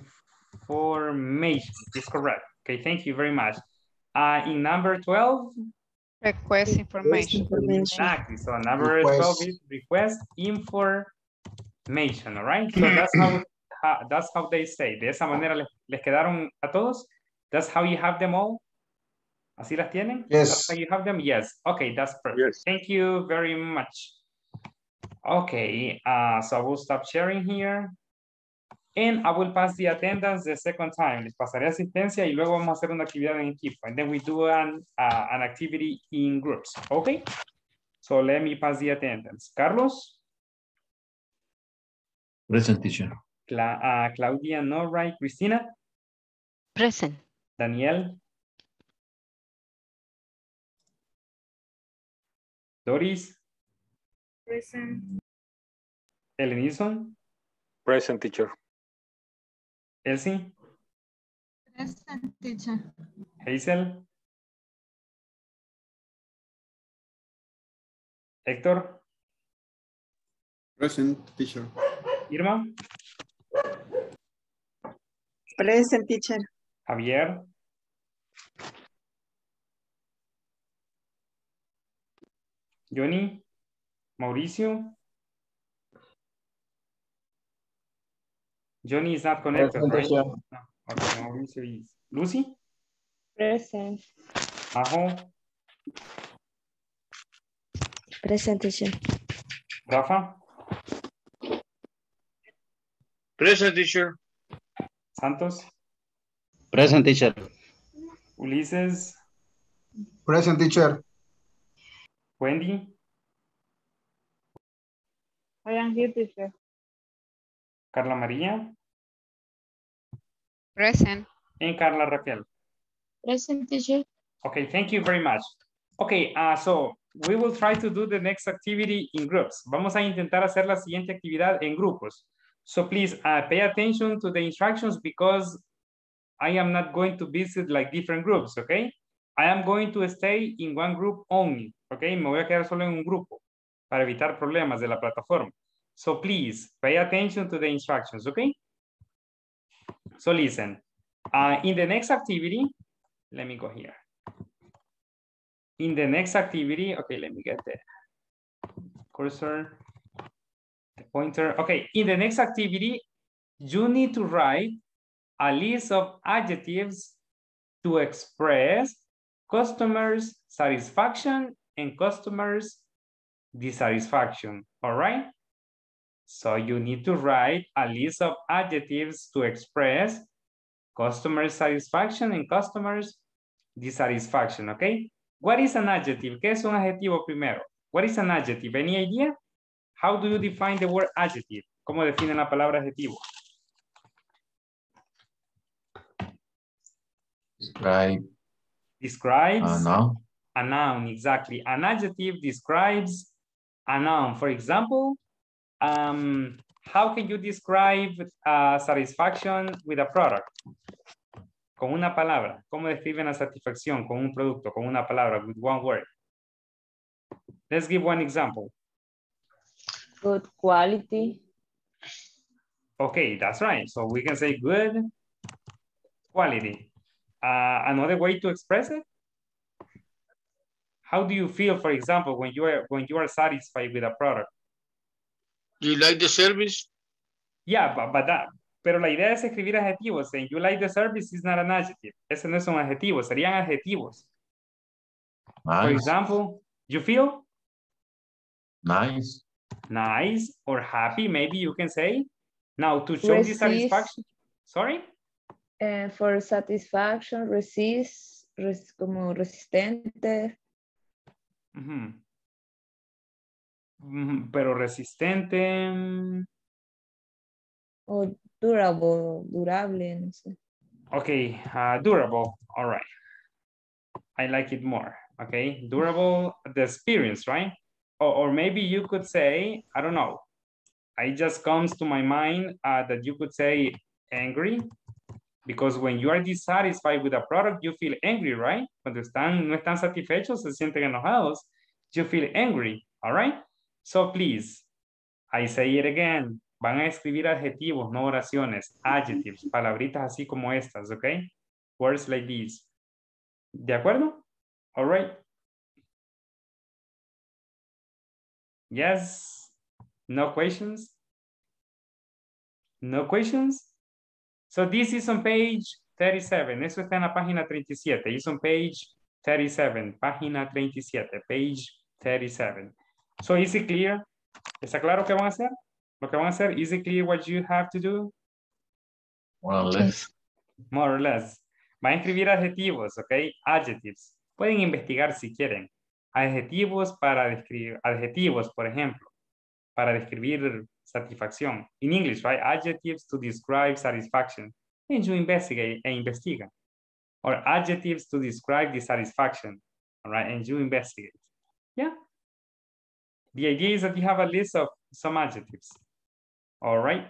Information is correct. Okay, thank you very much. In number 12? Request information. Exactly, so number 12 is request information, all right? So that's how they say. De esa manera les quedaron a todos? That's how you have them all? ¿Así las tienen? Yes. That's how you have them? Yes. Okay, that's perfect. Yes. Thank you very much. Okay, so I will stop sharing here. And I will pass the attendance the second time. Les pasaré asistencia y luego vamos a hacer una actividad en equipo. And then we do an activity in groups. Okay? So let me pass the attendance. Carlos? Present, teacher. Claudia, no, right? Cristina? Present. Daniel? Doris? Present. Elenison? Present, teacher. Elsie? Present, teacher. Hazel? Héctor? Present, teacher. Irma? Present, teacher. Javier? Johnny? Mauricio? Johnny is not connected, right? No. Okay, Mauricio is. Lucy? Present. Aho? Present, teacher. Rafa? Present, teacher. Santos? Present, teacher. Ulises? Present, teacher. Wendy? I am here, teacher. Carla María? Present. And Carla Raquel. Present, teacher. Okay, thank you very much. Okay, so we will try to do the next activity in groups. Vamos a intentar hacer la siguiente actividad en grupos. So please pay attention to the instructions, because I am not going to visit like different groups, okay? I am going to stay in one group only, okay? Me voy a quedar solo en un grupo para evitar problemas de la plataforma. So please pay attention to the instructions, okay? So listen, in the next activity, let me go here. In the next activity, okay, let me get the cursor, the pointer. Okay, in the next activity, you need to write a list of adjectives to express customers' satisfaction and customers' dissatisfaction, all right? So you need to write a list of adjectives to express customer satisfaction and customers' dissatisfaction, okay? What is an adjective? ¿Qué es un adjetivo primero? What is an adjective? Any idea? How do you define the word adjective? ¿Cómo definen la palabra adjetivo? Describes a noun. A noun, exactly. An adjective describes a noun. For example, how can you describe satisfaction with a product? Con una palabra. ¿Cómo describen la satisfacción con un producto? Con una palabra, with one word. Let's give one example. Good quality. Okay, that's right. So we can say good quality. Another way to express it? How do you feel, for example, when you are satisfied with a product? Do you like the service? Yeah, pero la idea es escribir adjetivos. Saying you like the service is not an adjective. Ese no es un adjetivo, serían adjetivos. Nice. For example, you feel? Nice. Nice or happy, maybe you can say. Now, to show dissatisfaction. Sorry? For satisfaction, como resistente. Mm-hmm. Mm-hmm. Pero resistente. Oh, durable, no sé. Okay, durable, all right. I like it more, okay? Durable, the experience, right? Or maybe you could say, I don't know, it just comes to my mind that you could say angry, because when you are dissatisfied with a product, you feel angry, right? Cuando no están satisfechos, se sienten enojados, you feel angry, all right? So please, I say it again. Van a escribir adjetivos, no oraciones, adjectives, palabritas así como estas, okay? Words like these. ¿De acuerdo? All right. Yes. No questions? No questions? So this is on page 37. Eso está en la página 37. It's on page 37. Página 37. Page 37. So is it clear? ¿Está claro qué van a hacer? Lo que van a hacer, is it clear what you have to do? More or less. More or less. Van a escribir adjetivos, ok? Adjectives. Pueden investigar si quieren. Adjetivos para describir, adjetivos, por ejemplo, para describir satisfacción. In English, right? Adjectives to describe satisfaction. And you investigate and investiga. Or adjectives to describe dissatisfaction. All right? And you investigate. Yeah. The idea is that you have a list of some adjectives. All right.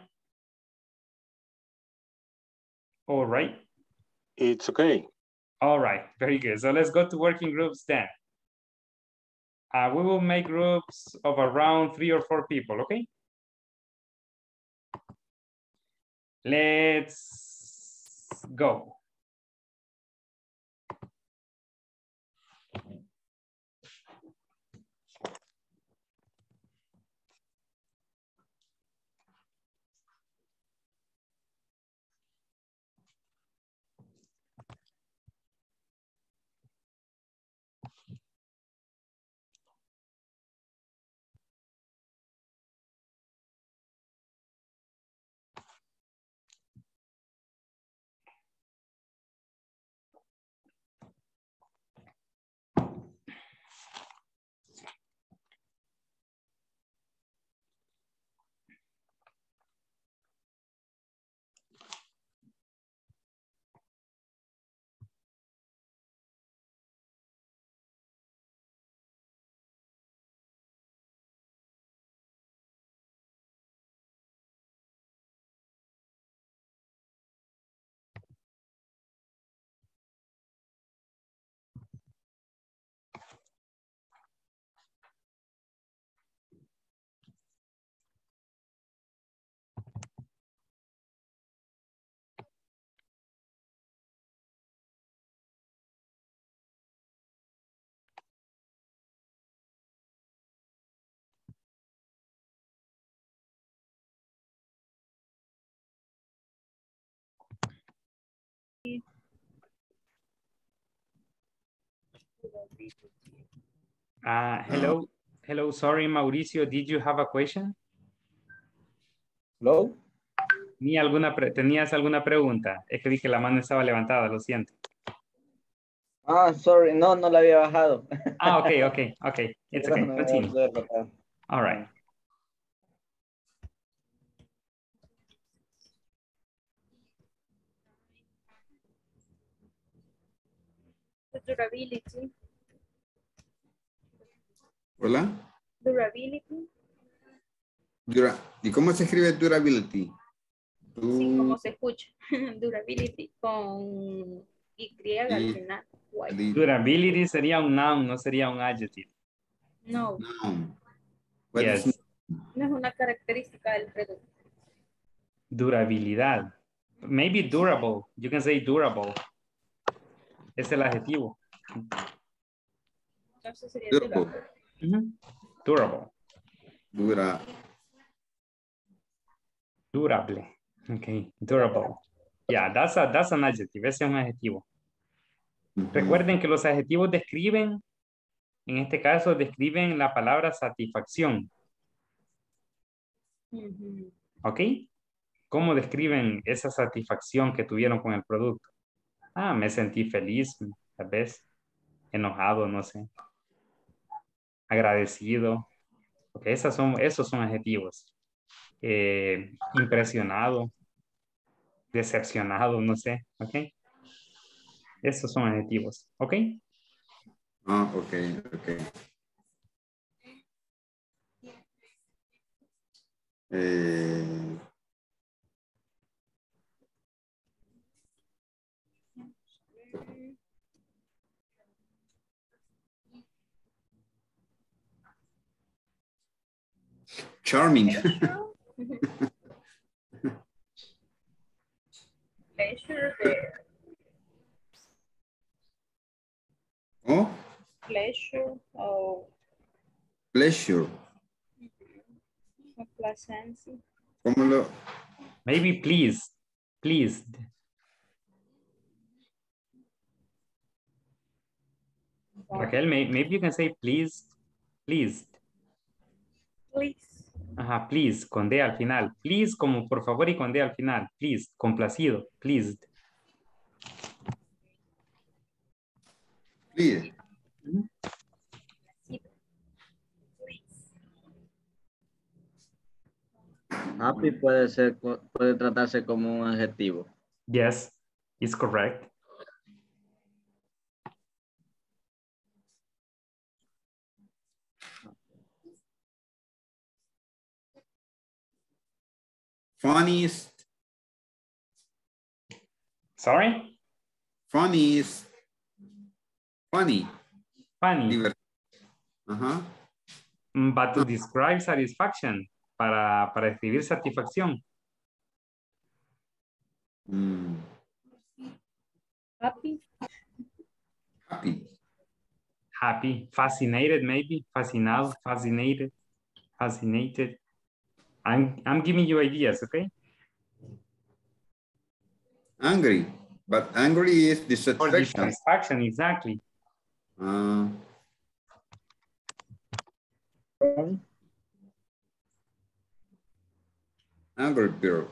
All right. It's okay. All right. Very good. So let's go to working groups then. We will make groups of around 3 or 4 people. Okay. Let's go. Hello, sorry, Mauricio, did you have a question? Hello. ¿Tenías alguna pregunta? Es que vi que la mano estaba levantada, lo siento. Ah, sorry, no la había bajado. Ah, okay. It's okay. Continue. All right. Durability. Hola. Durability. ¿Y cómo se escribe durability? Sí, como se escucha. Durability con Y al final. Durability sería un noun, no sería un adjective. No. Yes. No es una característica del producto. Durabilidad. Maybe durable. You can say durable. Es el adjetivo. Entonces sería durable. Durable. Durable. Okay, durable. Yeah, that's an adjective. Ese es un adjetivo. Recuerden que los adjetivos describen, en este caso, describen la palabra satisfacción. ¿Ok? ¿Cómo describen esa satisfacción que tuvieron con el producto? Ah, me sentí feliz, tal vez. Enojado, no sé. Agradecido. Ok, esos son adjetivos. Impresionado. Decepcionado, no sé, ¿ok? Esos son adjetivos, ¿ok? Ah, ok. Charming. Pleasure there. Oh? Pleasure. Oh. Pleasure. Complacency. Maybe please. Pleased. Wow. Raquel, maybe you can say pleased. Pleased. Please. Ajá, please, con D al final. Please, como por favor y con D al final. Please, complacido, pleased. Please. Happy puede tratarse como un adjetivo. Yes, it's correct. Funniest. Sorry? Funniest. Funny. Funny. Uh-huh. But to describe satisfaction, para escribir satisfacción. Happy. Happy. Happy. Fascinated, maybe. Fascinado. Fascinated. Fascinated. I'm giving you ideas, okay? Angry, but angry is dissatisfaction. Or dissatisfaction, exactly. Angry girl.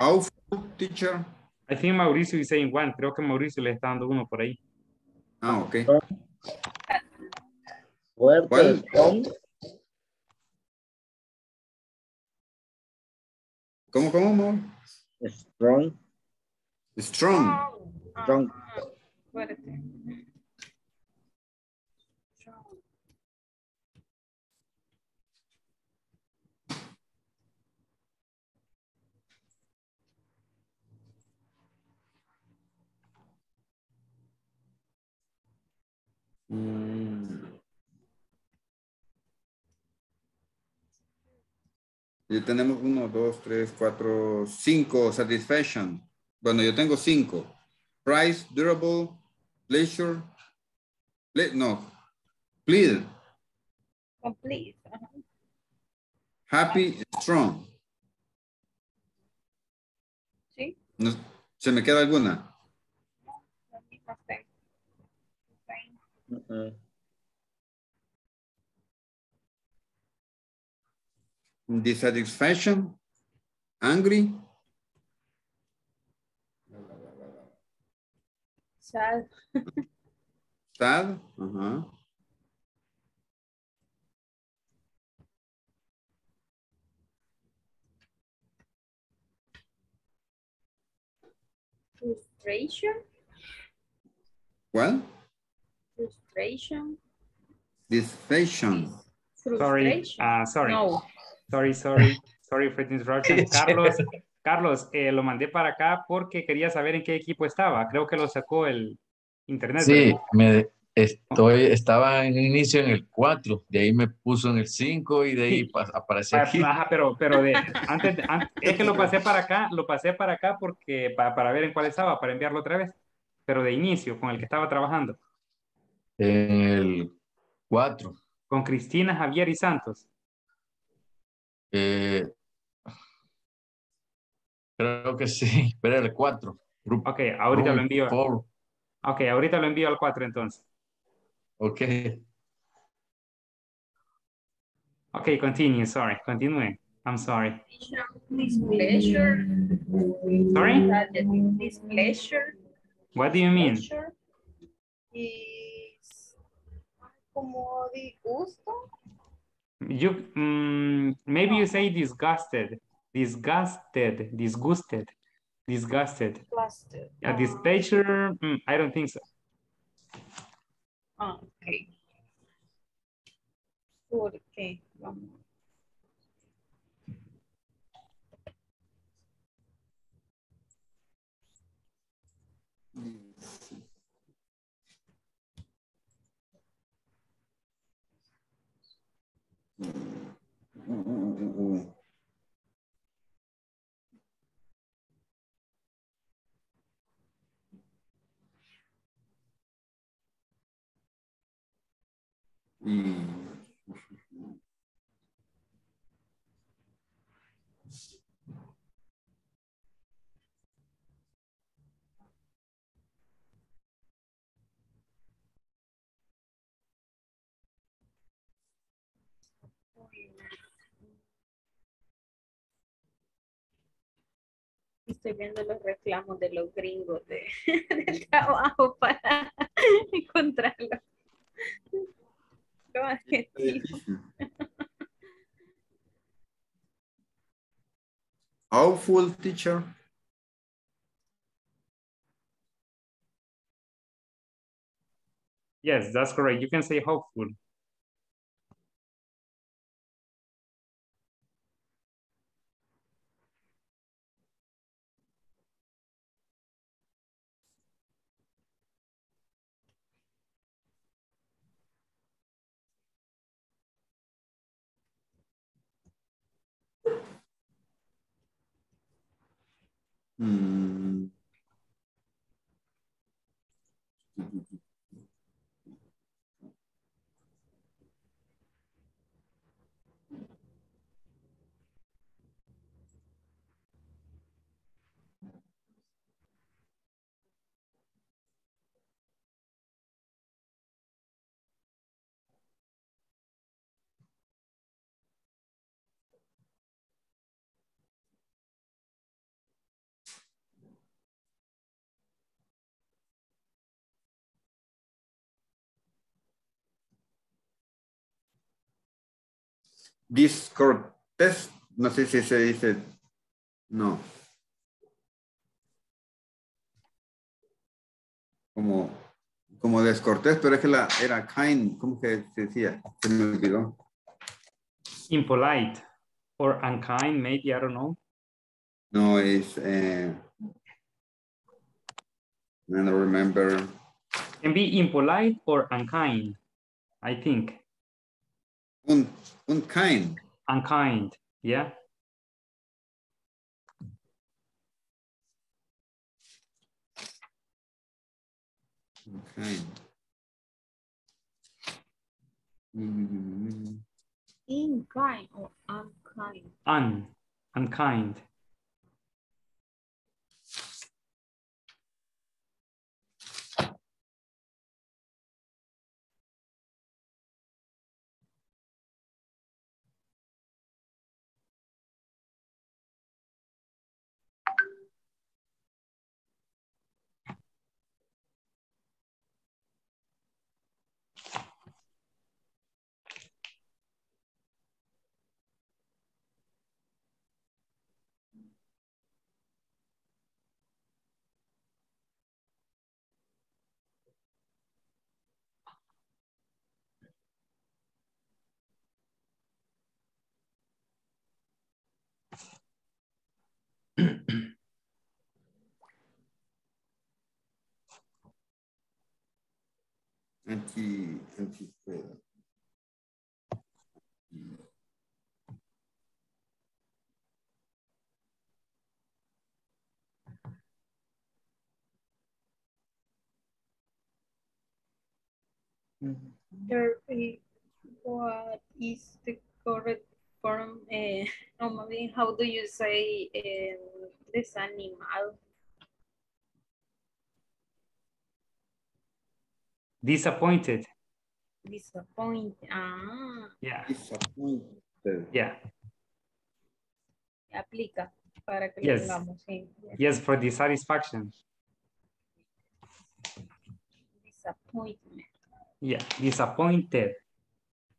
Awful, teacher. I think Mauricio is saying one. Creo que Mauricio le está dando uno por ahí. Ah, okay. Well, ¿Cómo? Strong. Strong. Strong. Fuerte. Yo tenemos 1, 2, 3, 4, 5 satisfaction. Bueno, yo tengo 5. Price, durable, pleasure, plead. Complete. Happy, strong. ¿Sí? ¿Se me queda alguna? nothing. Dissatisfaction, angry, sad, sad, frustration. Well, frustration. Dissatisfaction. Sorry, sorry. No. Sorry for the interruption. Carlos, lo mandé para acá porque quería saber en qué equipo estaba. Creo que lo sacó el internet. Sí, estaba en el inicio en el 4, de ahí me puso en el 5 y de ahí apareció aquí. Ajá, pero antes, es que lo pasé para acá porque para ver en cuál estaba, para enviarlo otra vez. Pero de inicio, con el que estaba trabajando. En el 4. Con Cristina, Javier y Santos. Creo que sí, pero el 4. Ok, ahorita lo envío. Four. Ok, ahorita lo envío al 4 entonces. Ok. Ok, continue, sorry, continue. I'm sorry. Displeasure. Sorry? Displeasure. What do you mean? Is como disgusto. You maybe you say disgusted. Yeah, displeasure. I don't think so. Okay. Okay. Estoy viendo los reclamos de los gringos del trabajo para encontrarlo. Los adjetivos. Awful, teacher. Yes, that's correct. You can say hopeful. Discortés, no sé si se dice, no. Como descortés, pero es que era kind, ¿cómo que se decía? Se me olvidó. Impolite or unkind, maybe, I don't know. No, it's, I don't remember. Can be impolite or unkind, I think. Unkind. Unkind, yeah. Unkind. Unkind or unkind? Unkind. What is the correct form? Normally, how do you say this animal? Disappointed. Disappointed. Ah. Yeah. Disappointed. Yeah. Aplica para que yes. Lo hagamos. Sí. Yes, for dissatisfaction. Disappointment. Yeah, disappointed.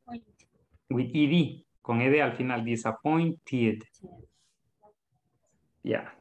Disappointed. With ED, con ED al final, disappointed. Yeah.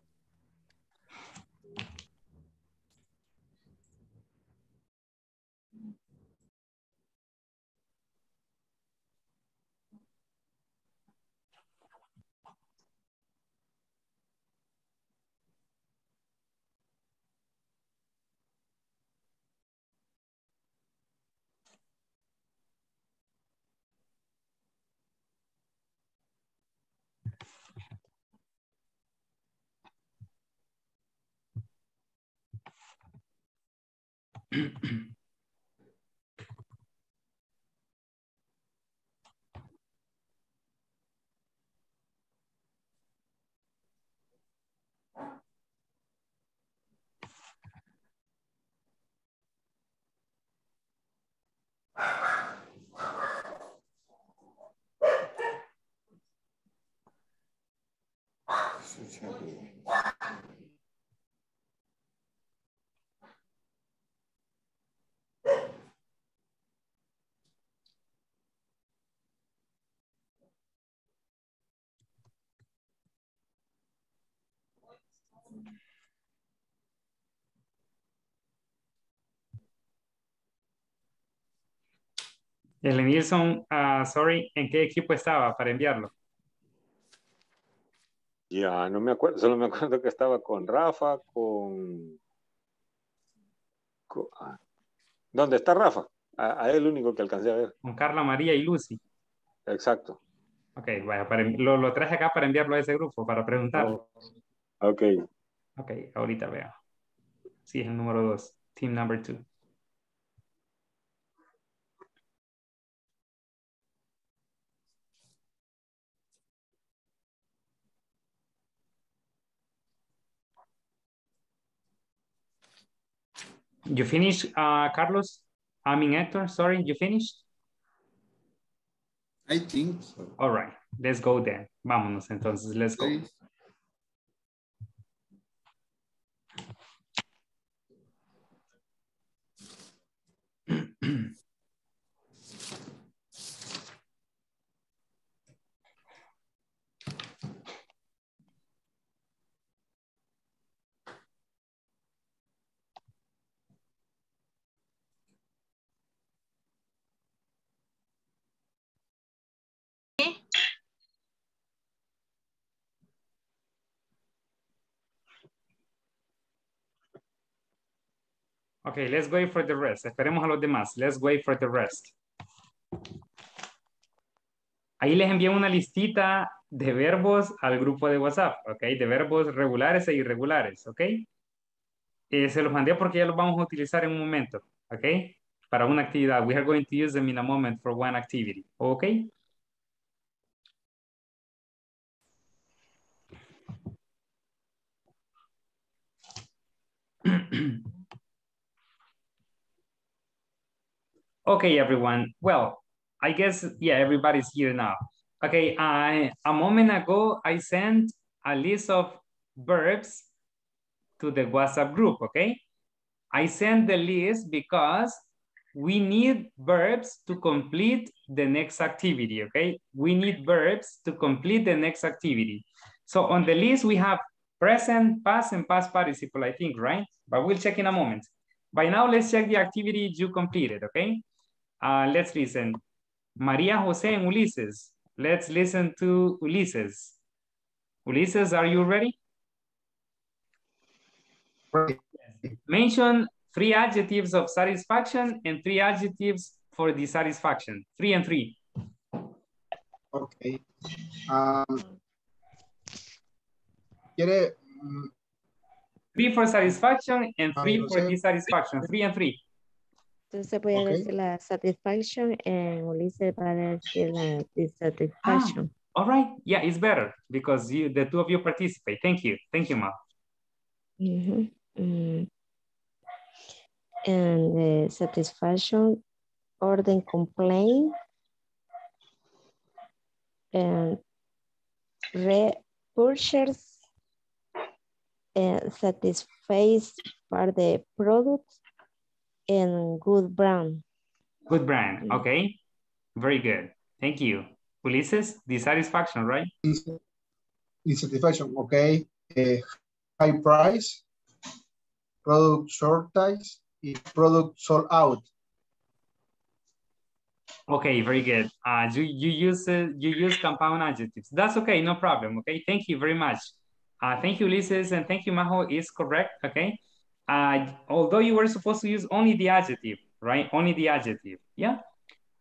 Emilson, sorry, ¿en qué equipo estaba para enviarlo? Ya, no me acuerdo, solo me acuerdo que estaba con Rafa, con ¿dónde está Rafa? A él único que alcancé a ver. Con Carla María y Lucy. Exacto. Ok, bueno, lo traje acá para enviarlo a ese grupo, para preguntarlo. Oh, ok. Ok, ahorita veo. Sí, es el número 2, team number 2. You finished, Carlos? I mean, Hector, sorry, you finished? I think so. All right, let's go then. Vámonos entonces, let's go. Please. Okay, let's wait for the rest. Esperemos a los demás. Let's wait for the rest. Ahí les envié una listita de verbos al grupo de WhatsApp, ¿ok? De verbos regulares e irregulares, ¿ok? Se los mandé porque ya los vamos a utilizar en un momento, ¿ok? Para una actividad. We are going to use them in a moment for one activity, ¿ok? Okay, everyone. Well, I guess, yeah, everybody's here now. Okay, a moment ago, I sent a list of verbs to the WhatsApp group, okay? I sent the list because we need verbs to complete the next activity, okay? We need verbs to complete the next activity. So on the list, we have present, past, and past participle, I think, right? But we'll check in a moment. By now, let's check the activity you completed, okay? Let's listen. Maria Jose and Ulises. Let's listen to Ulises. Ulises, are you ready? Yes. Mention 3 adjectives of satisfaction and 3 adjectives for dissatisfaction. 3 and 3. Okay. Three for satisfaction and 3 for dissatisfaction. 3 and 3. Entonces voy a decir la satisfaction and Ulises va a decir la dissatisfaction. Ah, all right. Yeah, it's better because you, the two of you participate. Thank you. Thank you, Ma. Mm-hmm. And satisfaction, orden, complaint, and repurchase, and satisface for the product, and good brand. Good brand, okay. Very good. Thank you. Ulises, dissatisfaction, right? Dissatisfaction, okay. High price, product shortage, product sold out. Okay, very good. You use compound adjectives. That's okay, no problem. Okay, thank you very much. Thank you, Ulises, and thank you, Majo. Is correct. Okay. Although you were supposed to use only the adjective, right? Only the adjective. Yeah.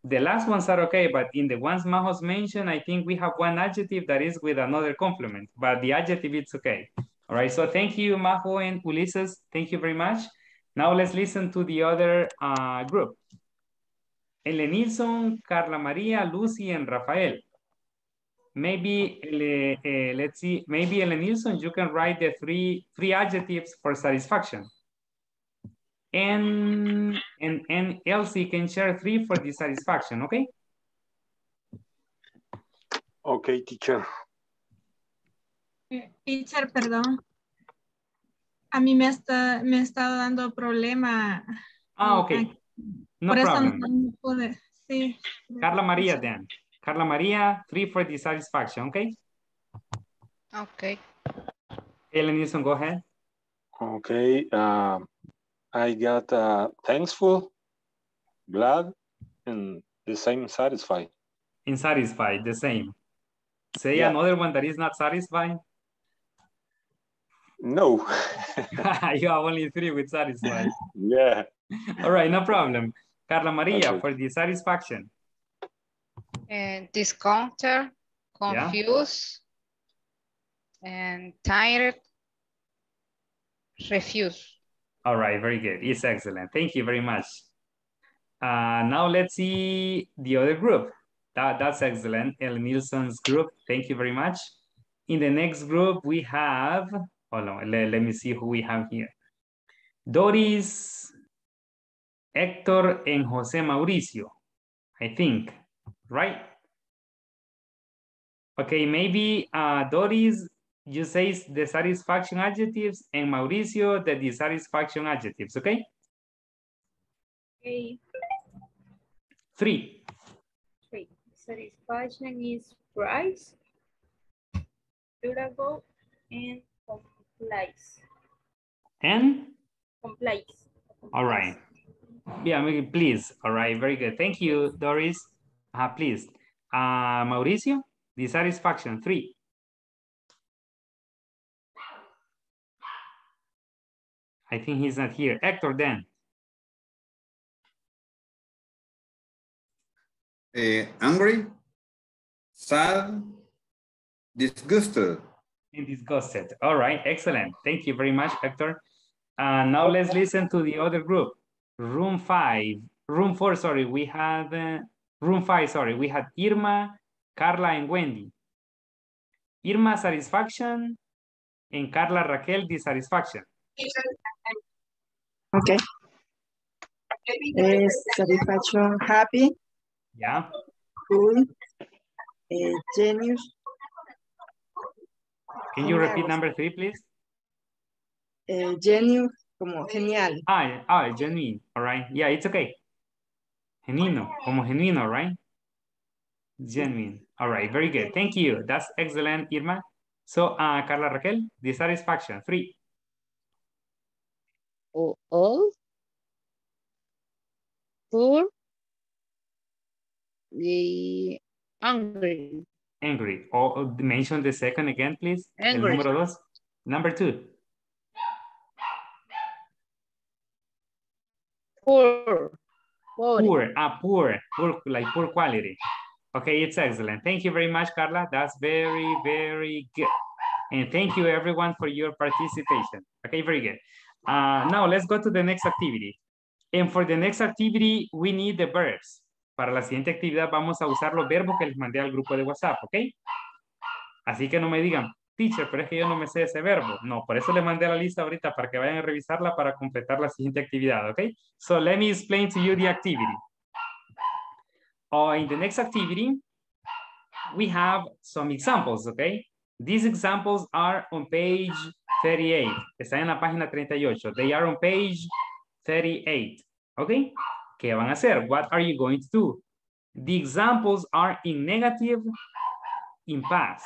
The last ones are okay, but in the ones Majo's mentioned, I think we have one adjective that is with another complement, but the adjective it's okay. All right. So thank you, Majo and Ulises. Thank you very much. Now let's listen to the other group. Elenilson, Carla Maria, Lucy, and Rafael. Maybe, let's see, maybe Elenilson, you can write the three adjectives for satisfaction. And Elsie can share 3 for dissatisfaction, okay? Okay, teacher. Teacher, perdón. A mí me ha estado dando problema. Ah, ok. No por problem. Eso no puede. Sí. Carla Maria, then. Carla Maria, 3 for dissatisfaction, okay? Okay. Elenilson, go ahead. Okay. I got thankful, glad, and the same satisfied. And satisfied, the same. Say another one that is not satisfied. No. You have only 3 with satisfied. Yeah. All right, no problem. Carla Maria, for dissatisfaction. And discounter, confused, and tired, refuse. All right, very good. It's excellent. Thank you very much. Now let's see the other group. That's excellent. Elenilson's group. Thank you very much. In the next group, we have... Hold on, let me see who we have here. Doris, Hector, and Jose Mauricio, I think, right? Okay, maybe Doris, you say the satisfaction adjectives, and Mauricio, the dissatisfaction adjectives, okay? Okay. 3. Satisfaction is price, durable, and complies. And? Complies. All right. Yeah, please. All right, very good. Thank you, Doris. Please. Mauricio, dissatisfaction, 3. I think he's not here. Hector, then. Angry, sad, disgusted. And disgusted. All right, excellent. Thank you very much, Hector. Now let's listen to the other group. Room 5, sorry. We had Irma, Carla, and Wendy. Irma, satisfaction, and Carla, Raquel, dissatisfaction. Okay. Satisfaction, happy. Yeah. Cool. Genius. Can you repeat number 3, please? Genius, como genial. Genuine, all right. Yeah, it's okay. Genuino, como genuino, right? Genuine, all right, very good. Thank you. That's excellent, Irma. So, Carla Raquel, dissatisfaction, 3. Old, poor, angry. Angry. Oh, mention the second again, please. Angry. El número 2. Number 2. Poor, like poor quality. Okay, it's excellent. Thank you very much, Carla. That's very, very good. And thank you everyone for your participation. Okay, very good. Now let's go to the next activity. And for the next activity, we need the verbs. Para la siguiente actividad vamos a usar los verbos que les mandé al grupo de WhatsApp, ¿ok? Así que no me digan, teacher, pero es que yo no me sé ese verbo. No, por eso les mandé la lista ahorita para que vayan a revisarla para completar la siguiente actividad, ¿ok? So let me explain to you the activity. In the next activity, we have some examples, okay? These examples are on page 38. Están en la página 38. They are on page 38, okay? ¿Qué van a hacer? What are you going to do? The examples are in negative, in past.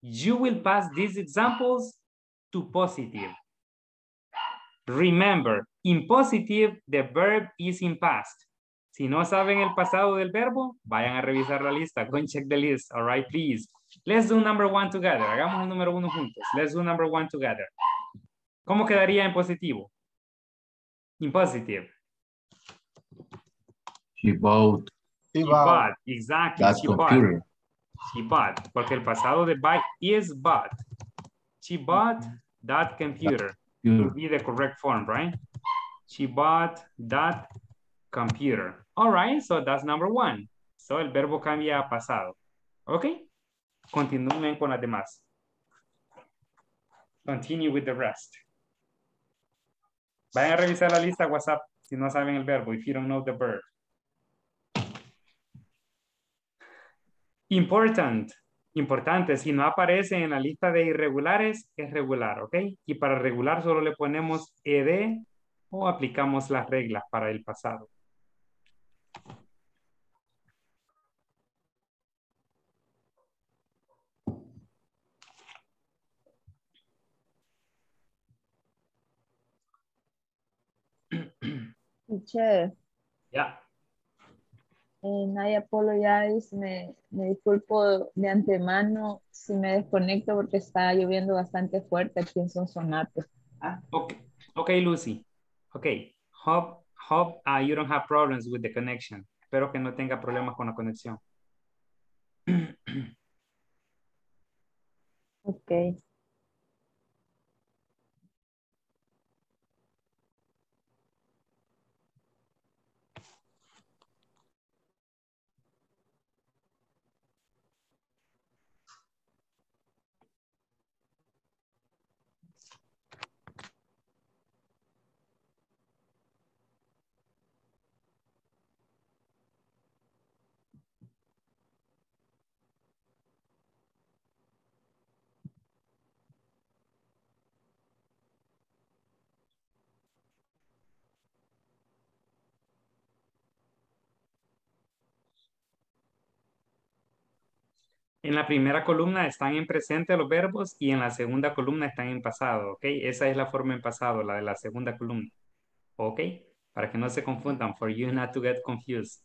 You will pass these examples to positive. Remember, in positive, the verb is in past. Si no saben el pasado del verbo, vayan a revisar la lista. Go and check the list, all right, please. Let's do number one together. Hagamos el número uno juntos. Let's do number one together. ¿Cómo quedaría en positivo? In positive. She bought. She bought. Exactly. She bought. She bought. Porque el pasado de buy is bought. She bought that computer. It would be the correct form, right? She bought that computer. All right. So that's number one. So el verbo cambia a pasado. Okay. Continúen con las demás. Continue with the rest. Vayan a revisar la lista WhatsApp si no saben el verbo. If you don't know the verb. Important, importante, si no aparece en la lista de irregulares, es regular, ¿ok? Y para regular solo le ponemos ED o aplicamos las reglas para el pasado. Teacher. Yeah. And I apologize, me disculpo de antemano si me desconecto porque está lloviendo bastante fuerte aquí en Sonsonate. Okay, Lucy. Okay, hope you don't have problems with the connection. Espero que no tenga problemas con la conexión. Okay. En la primera columna están en presente los verbos y en la segunda columna están en pasado, ¿ok? Esa es la forma en pasado, la de la segunda columna, ¿ok? Para que no se confundan, for you not to get confused.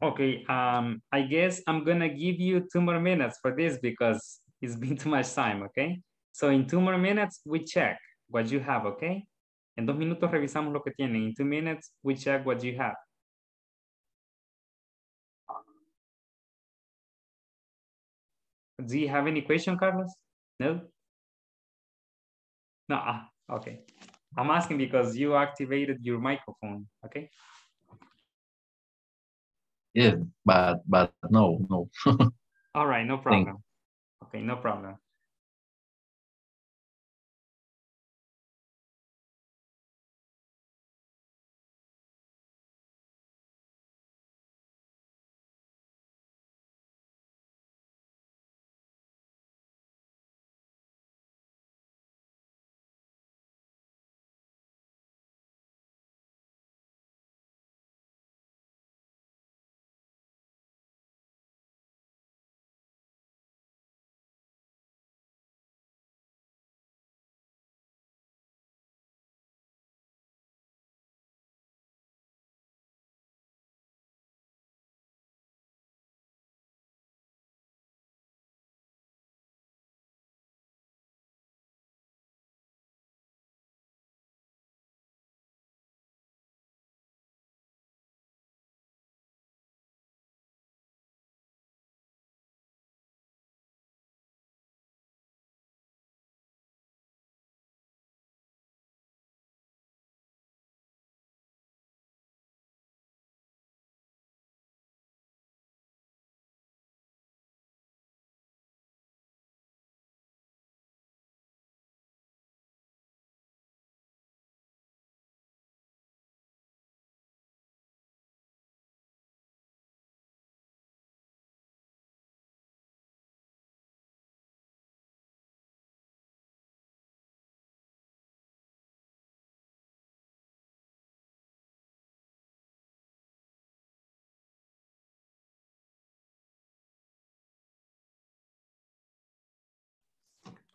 Okay, I guess I'm gonna give you 2 more minutes for this because it's been too much time, okay? So in 2 more minutes, we check what you have, okay? En 2 minutos revisamos lo que tienen. In 2 minutes, we check what you have. Do you have any question, Carlos? No? No, okay. I'm asking because you activated your microphone, okay? Yeah, but no. All right, no problem. Okay, no problem.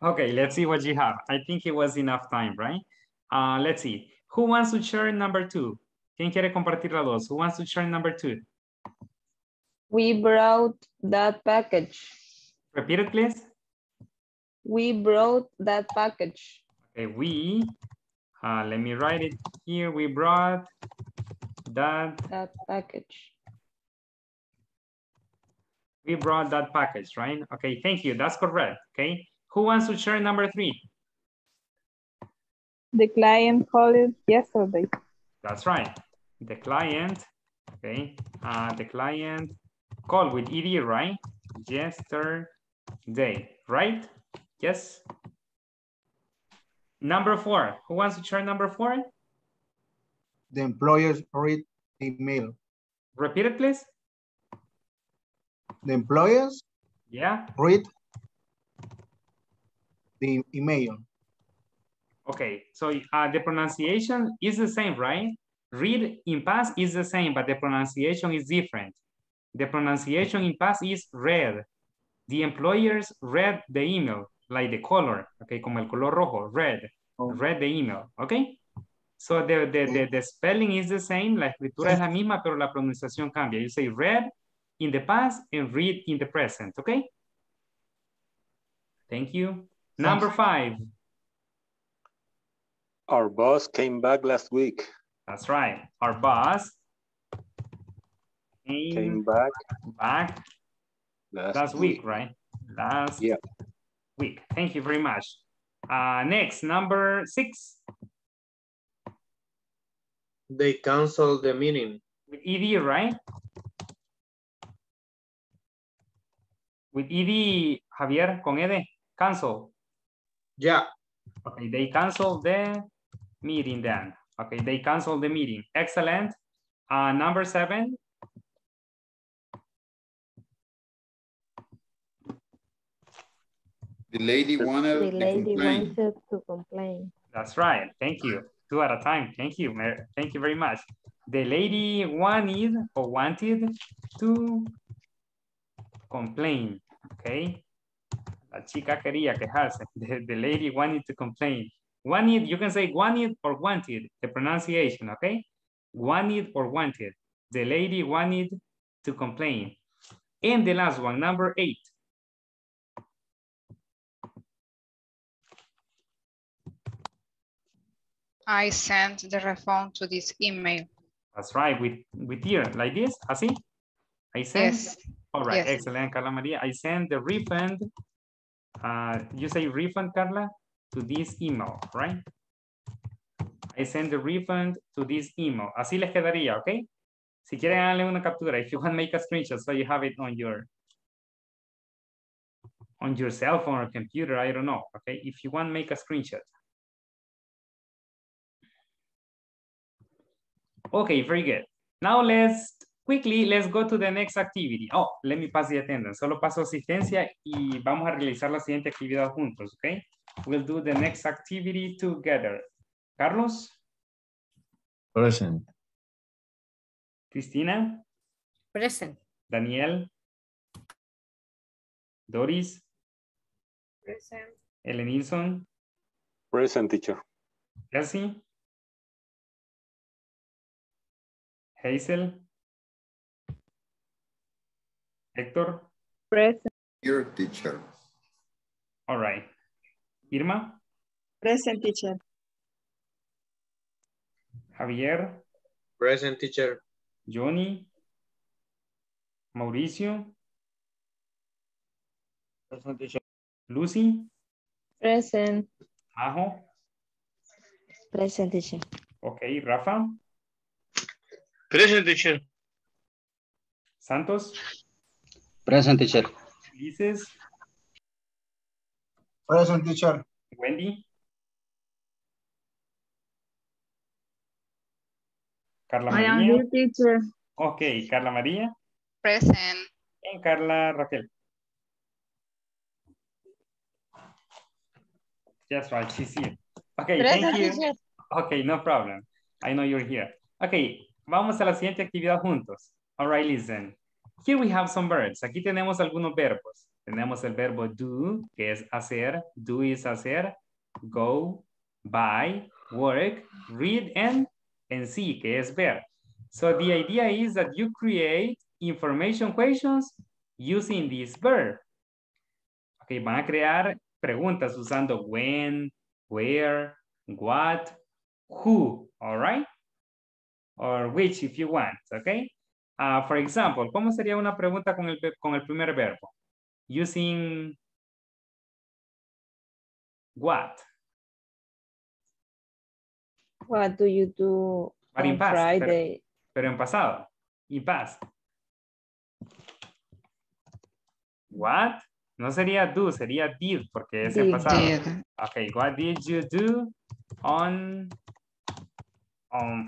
Okay, let's see what you have. I think it was enough time, right? Let's see. Who wants to share number 2? ¿Quién quiere compartir la 2? Who wants to share number 2? We brought that package. Repeat it, please. We brought that package. Okay, let me write it here. We brought that package. We brought that package, right? Okay, thank you. That's correct, okay? Who wants to share number 3? The client called yesterday. That's right. The client, okay. The client called with ED, right? Yesterday, right? Yes. Number 4. Who wants to share number 4? The employers read email. Repeat it, please. The employers? Yeah. Read the email. Okay, so the pronunciation is the same, right? Read in past is the same, but the pronunciation is different. The pronunciation in past is red. The employers read the email, like the color, okay, como el color rojo, red, read the email, okay? So the spelling is the same, la escritura es la misma, pero la pronunciación cambia. You say read in the past and read in the present, okay? Thank you. Number 5. Our boss came back last week. That's right. Our boss came back last week, right? Last week. Thank you very much. Next, number 6. They canceled the meeting. With ED, right? With ED, Javier, con ED, cancel. Yeah. Okay, they canceled the meeting then. Okay, they canceled the meeting. Excellent. Number 7. The lady wanted to complain. That's right. Thank you. 2 at a time. Thank you. Thank you very much. The lady wanted to complain. Okay. La chica quería quejarse. The lady wanted to complain. Wanted, you can say wanted or wanted. The pronunciation, okay? Wanted or wanted. The lady wanted to complain. And the last one, number 8. I sent the refund to this email. That's right, with here, like this, así? I sent, yes. All right, yes. Excellent, Carla Maria. I sent the refund, you say refund, Carla, to this email, right? I sent the refund to this email. Así les quedaría, okay? Si quieren, darle una captura. If you want to make a screenshot, so you have it on your cell phone or computer, I don't know, okay? If you want to make a screenshot. Okay, very good. Now let's go to the next activity. Oh, let me pass the attendance. Solo paso asistencia y vamos a realizar la siguiente actividad juntos, okay? We'll do the next activity together. Carlos? Present. Cristina? Present. Daniel? Doris? Present. Elenilson? Present, teacher. Cassie? Hazel? Hector? Present. Your teacher. All right. Irma? Present, teacher. Javier? Present, teacher. Johnny? Mauricio? Present, teacher. Lucy? Present. Majo? Present, teacher. Okay, Rafa? Present, teacher. Santos? Present, teacher. Ulises? Present, teacher. Wendy? Carla María. I am here, teacher. Okay, Carla María. Present. And Carla Raquel. That's right, she's here. Okay, present, thank you. Teacher. Okay, no problem. I know you're here. Okay, vamos a la siguiente actividad juntos. All right, listen. Here we have some verbs. Aquí tenemos algunos verbos. Tenemos el verbo do, que es hacer. Do is hacer. Go, buy, work, read, and see, que es ver. So the idea is that you create information questions using this verb. Okay, van a crear preguntas usando when, where, what, who, all right? Or which if you want, okay? For example, ¿cómo sería una pregunta con el primer verbo? Using what? What do you do on past, Friday? Pero en pasado. In past. What? No sería do, sería did, porque es en pasado. Okay, what did you do on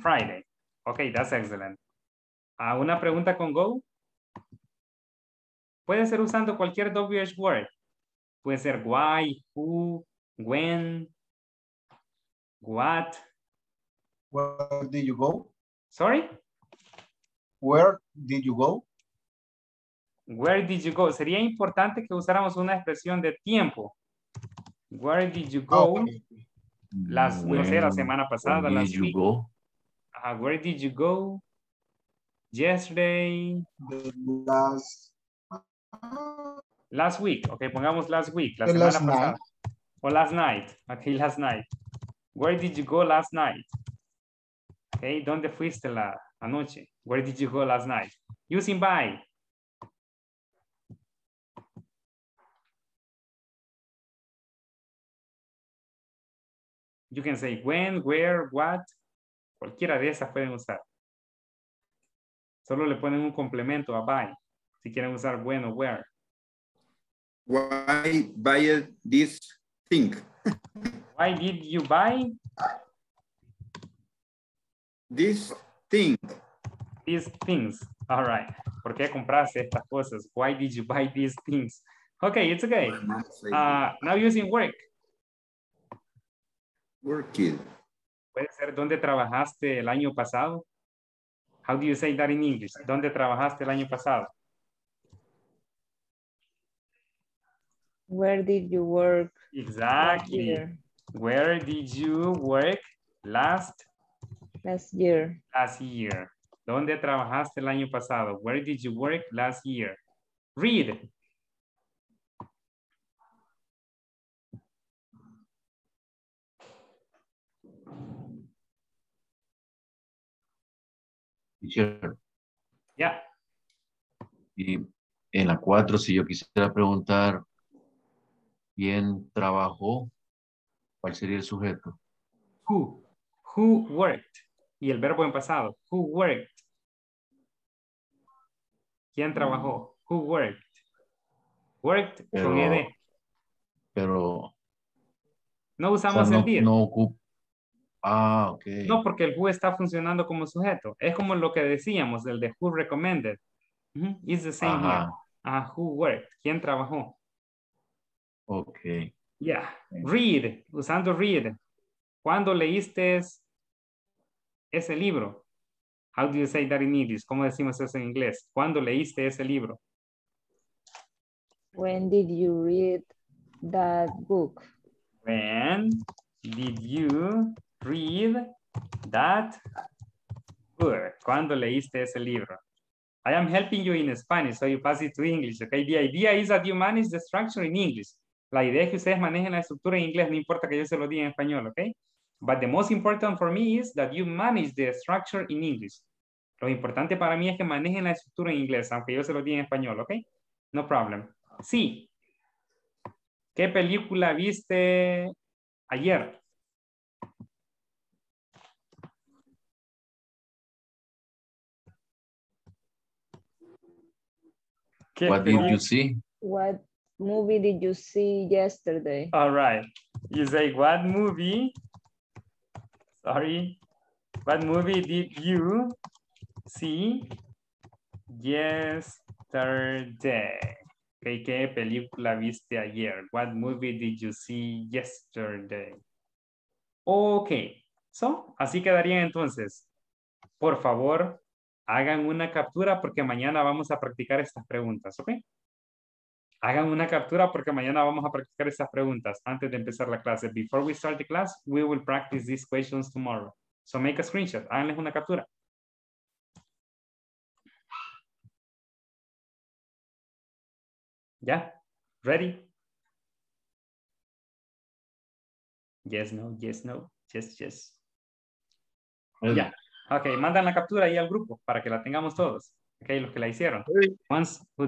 Friday? Okay, that's excellent. Una pregunta con go. Puede ser usando cualquier WH word. Puede ser why, who, when, what. Where did you go? Sorry? Where did you go? Where did you go? Sería importante que usáramos una expresión de tiempo. Where did you go? Okay. No sé, la semana pasada. Where did you go? Where did you go? Yesterday. Last week. Ok, pongamos last week. La semana pasada. O last night. Ok, last night. Where did you go last night? Ok, ¿dónde fuiste la anoche? Where did you go last night? Using by. You can say when, where, what. Cualquiera de esas pueden usar. Solo le ponen un complemento a by. Si quieren usar when o where. Why buy this thing? Why did you buy? This thing. These things. All right. ¿Por qué compraste estas cosas? Why did you buy these things? Okay, it's okay. Now using work. Work it. Puede ser ¿dónde trabajaste el año pasado? How do you say that in English? ¿Dónde trabajaste el año pasado? Where did you work? Exactly. Where did you work last year? ¿Dónde trabajaste el año pasado? Where did you work last year? Read. Teacher. Yeah. Y en la 4, si yo quisiera preguntar quién trabajó, ¿cuál sería el sujeto? Who. Who worked. Y el verbo en pasado. Who worked. ¿Quién trabajó? Who worked. Worked pero, con ed. Pero. No usamos, o sea, no, el did. No ocupa. Ah, ok. No, porque el who está funcionando como sujeto. Es como lo que decíamos, el de who recommended. It's the same here. Who worked. ¿Quién trabajó? Ok. Yeah. Read. Usando read. ¿Cuándo leíste ese libro? How do you say that in English? ¿Cómo decimos eso en inglés? ¿Cuándo leíste ese libro? When did you read that book? When did you read that book? ¿Cuándo leíste ese libro? I am helping you in Spanish, so you pass it to English, okay? The idea is that you manage the structure in English. La idea es que ustedes manejen la estructura en inglés, no importa que yo se lo diga en español, okay? But the most important for me is that you manage the structure in English. Lo importante para mí es que manejen la estructura en inglés, aunque yo se lo diga en español, ¿ok? No problem. Sí. ¿Qué película viste ayer? What did you see? What movie did you see yesterday? All right. You say, what movie... Sorry, what movie did you see yesterday? Okay, ¿qué película viste ayer? What movie did you see yesterday? Okay, so, así quedaría entonces. Por favor, hagan una captura porque mañana vamos a practicar estas preguntas, ¿ok? Hagan una captura porque mañana vamos a practicar estas preguntas antes de empezar la clase. Before we start the class, we will practice these questions tomorrow. So make a screenshot. Háganles una captura. Yeah. Ready? Yes, no, yes, no. Yes, yes. Ready. Yeah. Ok, mandan la captura ahí al grupo para que la tengamos todos. Ok, los que la hicieron. Ones who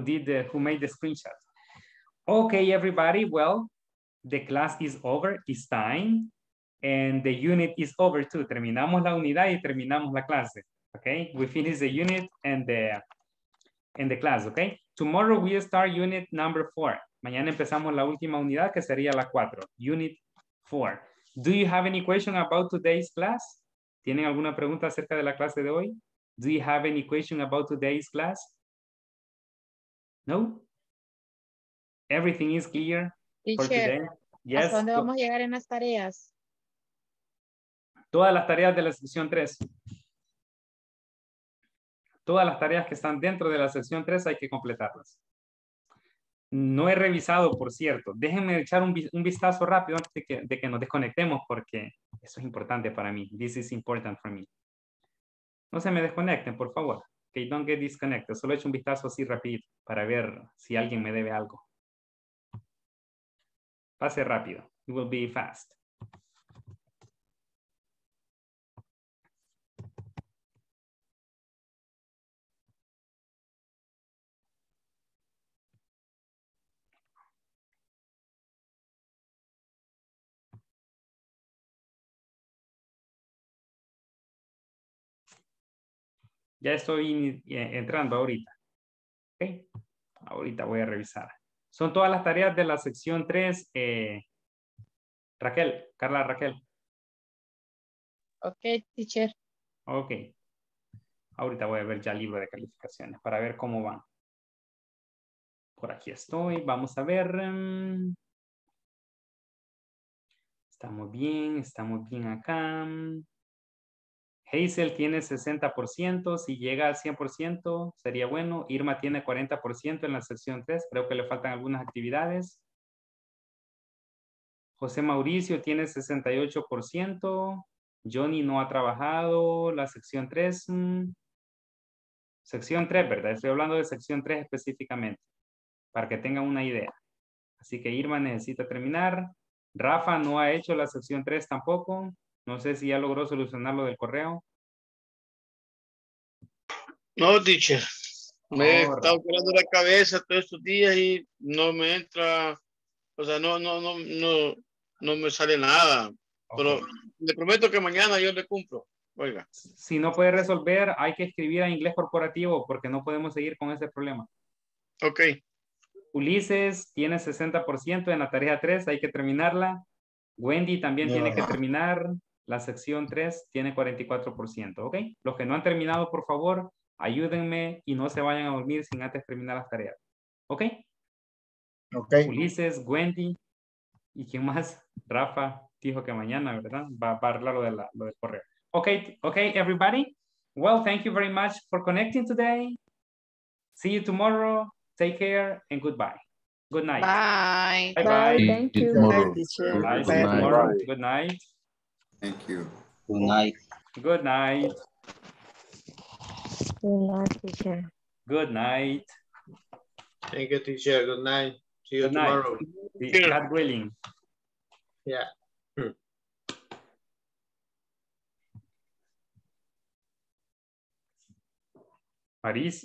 made the screenshot. Okay, everybody, well, the class is over, it's time, and the unit is over too. Terminamos la unidad y terminamos la clase, okay? We finish the unit and the class, okay? Tomorrow we start unit number 4. Mañana empezamos la última unidad que sería la 4, unit 4. Do you have any question about today's class? ¿Tienen alguna pregunta acerca de la clase de hoy? Do you have any question about today's class? No? Everything is clear for today. Yes. ¿Hasta dónde vamos a llegar en las tareas? Todas las tareas de la sección 3. Todas las tareas que están dentro de la sección 3 hay que completarlas. No he revisado, por cierto. Déjenme echar un vistazo rápido antes de que nos desconectemos porque eso es importante para mí. This is important for me. No se me desconecten, por favor. Okay, don't get disconnected. Solo echo un vistazo así rapidito para ver si alguien me debe algo. Pase rápido. It will be fast. Ya estoy entrando ahorita. Okay. Ahorita voy a revisar. Son todas las tareas de la sección 3. Raquel, Carla Raquel. Ok, teacher. Ok. Ahorita voy a ver ya el libro de calificaciones para ver cómo van. Por aquí estoy. Vamos a ver. Estamos bien acá. Hazel tiene 60%, si llega al 100% sería bueno. Irma tiene 40% en la sección 3, creo que le faltan algunas actividades. José Mauricio tiene 68%, Johnny no ha trabajado la sección 3. Sección 3, ¿verdad? Estoy hablando de sección 3 específicamente, para que tengan una idea. Así que Irma necesita terminar. Rafa no ha hecho la sección 3 tampoco. No sé si ya logró solucionar lo del correo. No, teacher. Me he estado curando la cabeza todos estos días y no me entra, o sea, no me sale nada. Okay. Pero le prometo que mañana yo le cumplo. Oiga. Si no puede resolver, hay que escribir a Inglés Corporativo porque no podemos seguir con ese problema. Ok. Ulises tiene 60% en la tarea 3, hay que terminarla. Wendy también tiene que terminar. La sección 3 tiene 44%, ¿ok? Los que no han terminado, por favor, ayúdenme y no se vayan a dormir sin antes terminar las tareas, ¿ok? Ok. Ulises, Wendy, ¿y quién más? Rafa dijo que mañana, ¿verdad? Va a hablar lo del correo. Ok, ok, everybody. Well, thank you very much for connecting today. See you tomorrow. Take care and goodbye. Good night. Bye. Bye. Bye. Thank you. Bye. Tomorrow. Good night. Thank you. Good night. Good night. Good night, teacher. Good night. Thank you, teacher. Good night. See you tomorrow. God willing. Yeah.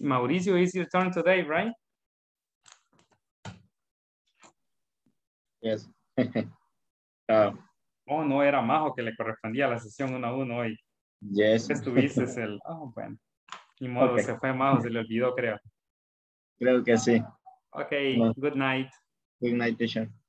Mauricio, it's your turn today, right? Yes. Oh, no era Majo que le correspondía la sesión 1-1 hoy. Yes. Estuviste el... Oh, bueno. Ni modo, okay. Se fue Majo, se le olvidó, creo. Creo que sí. Ok, no. Good night. Good night, teacher.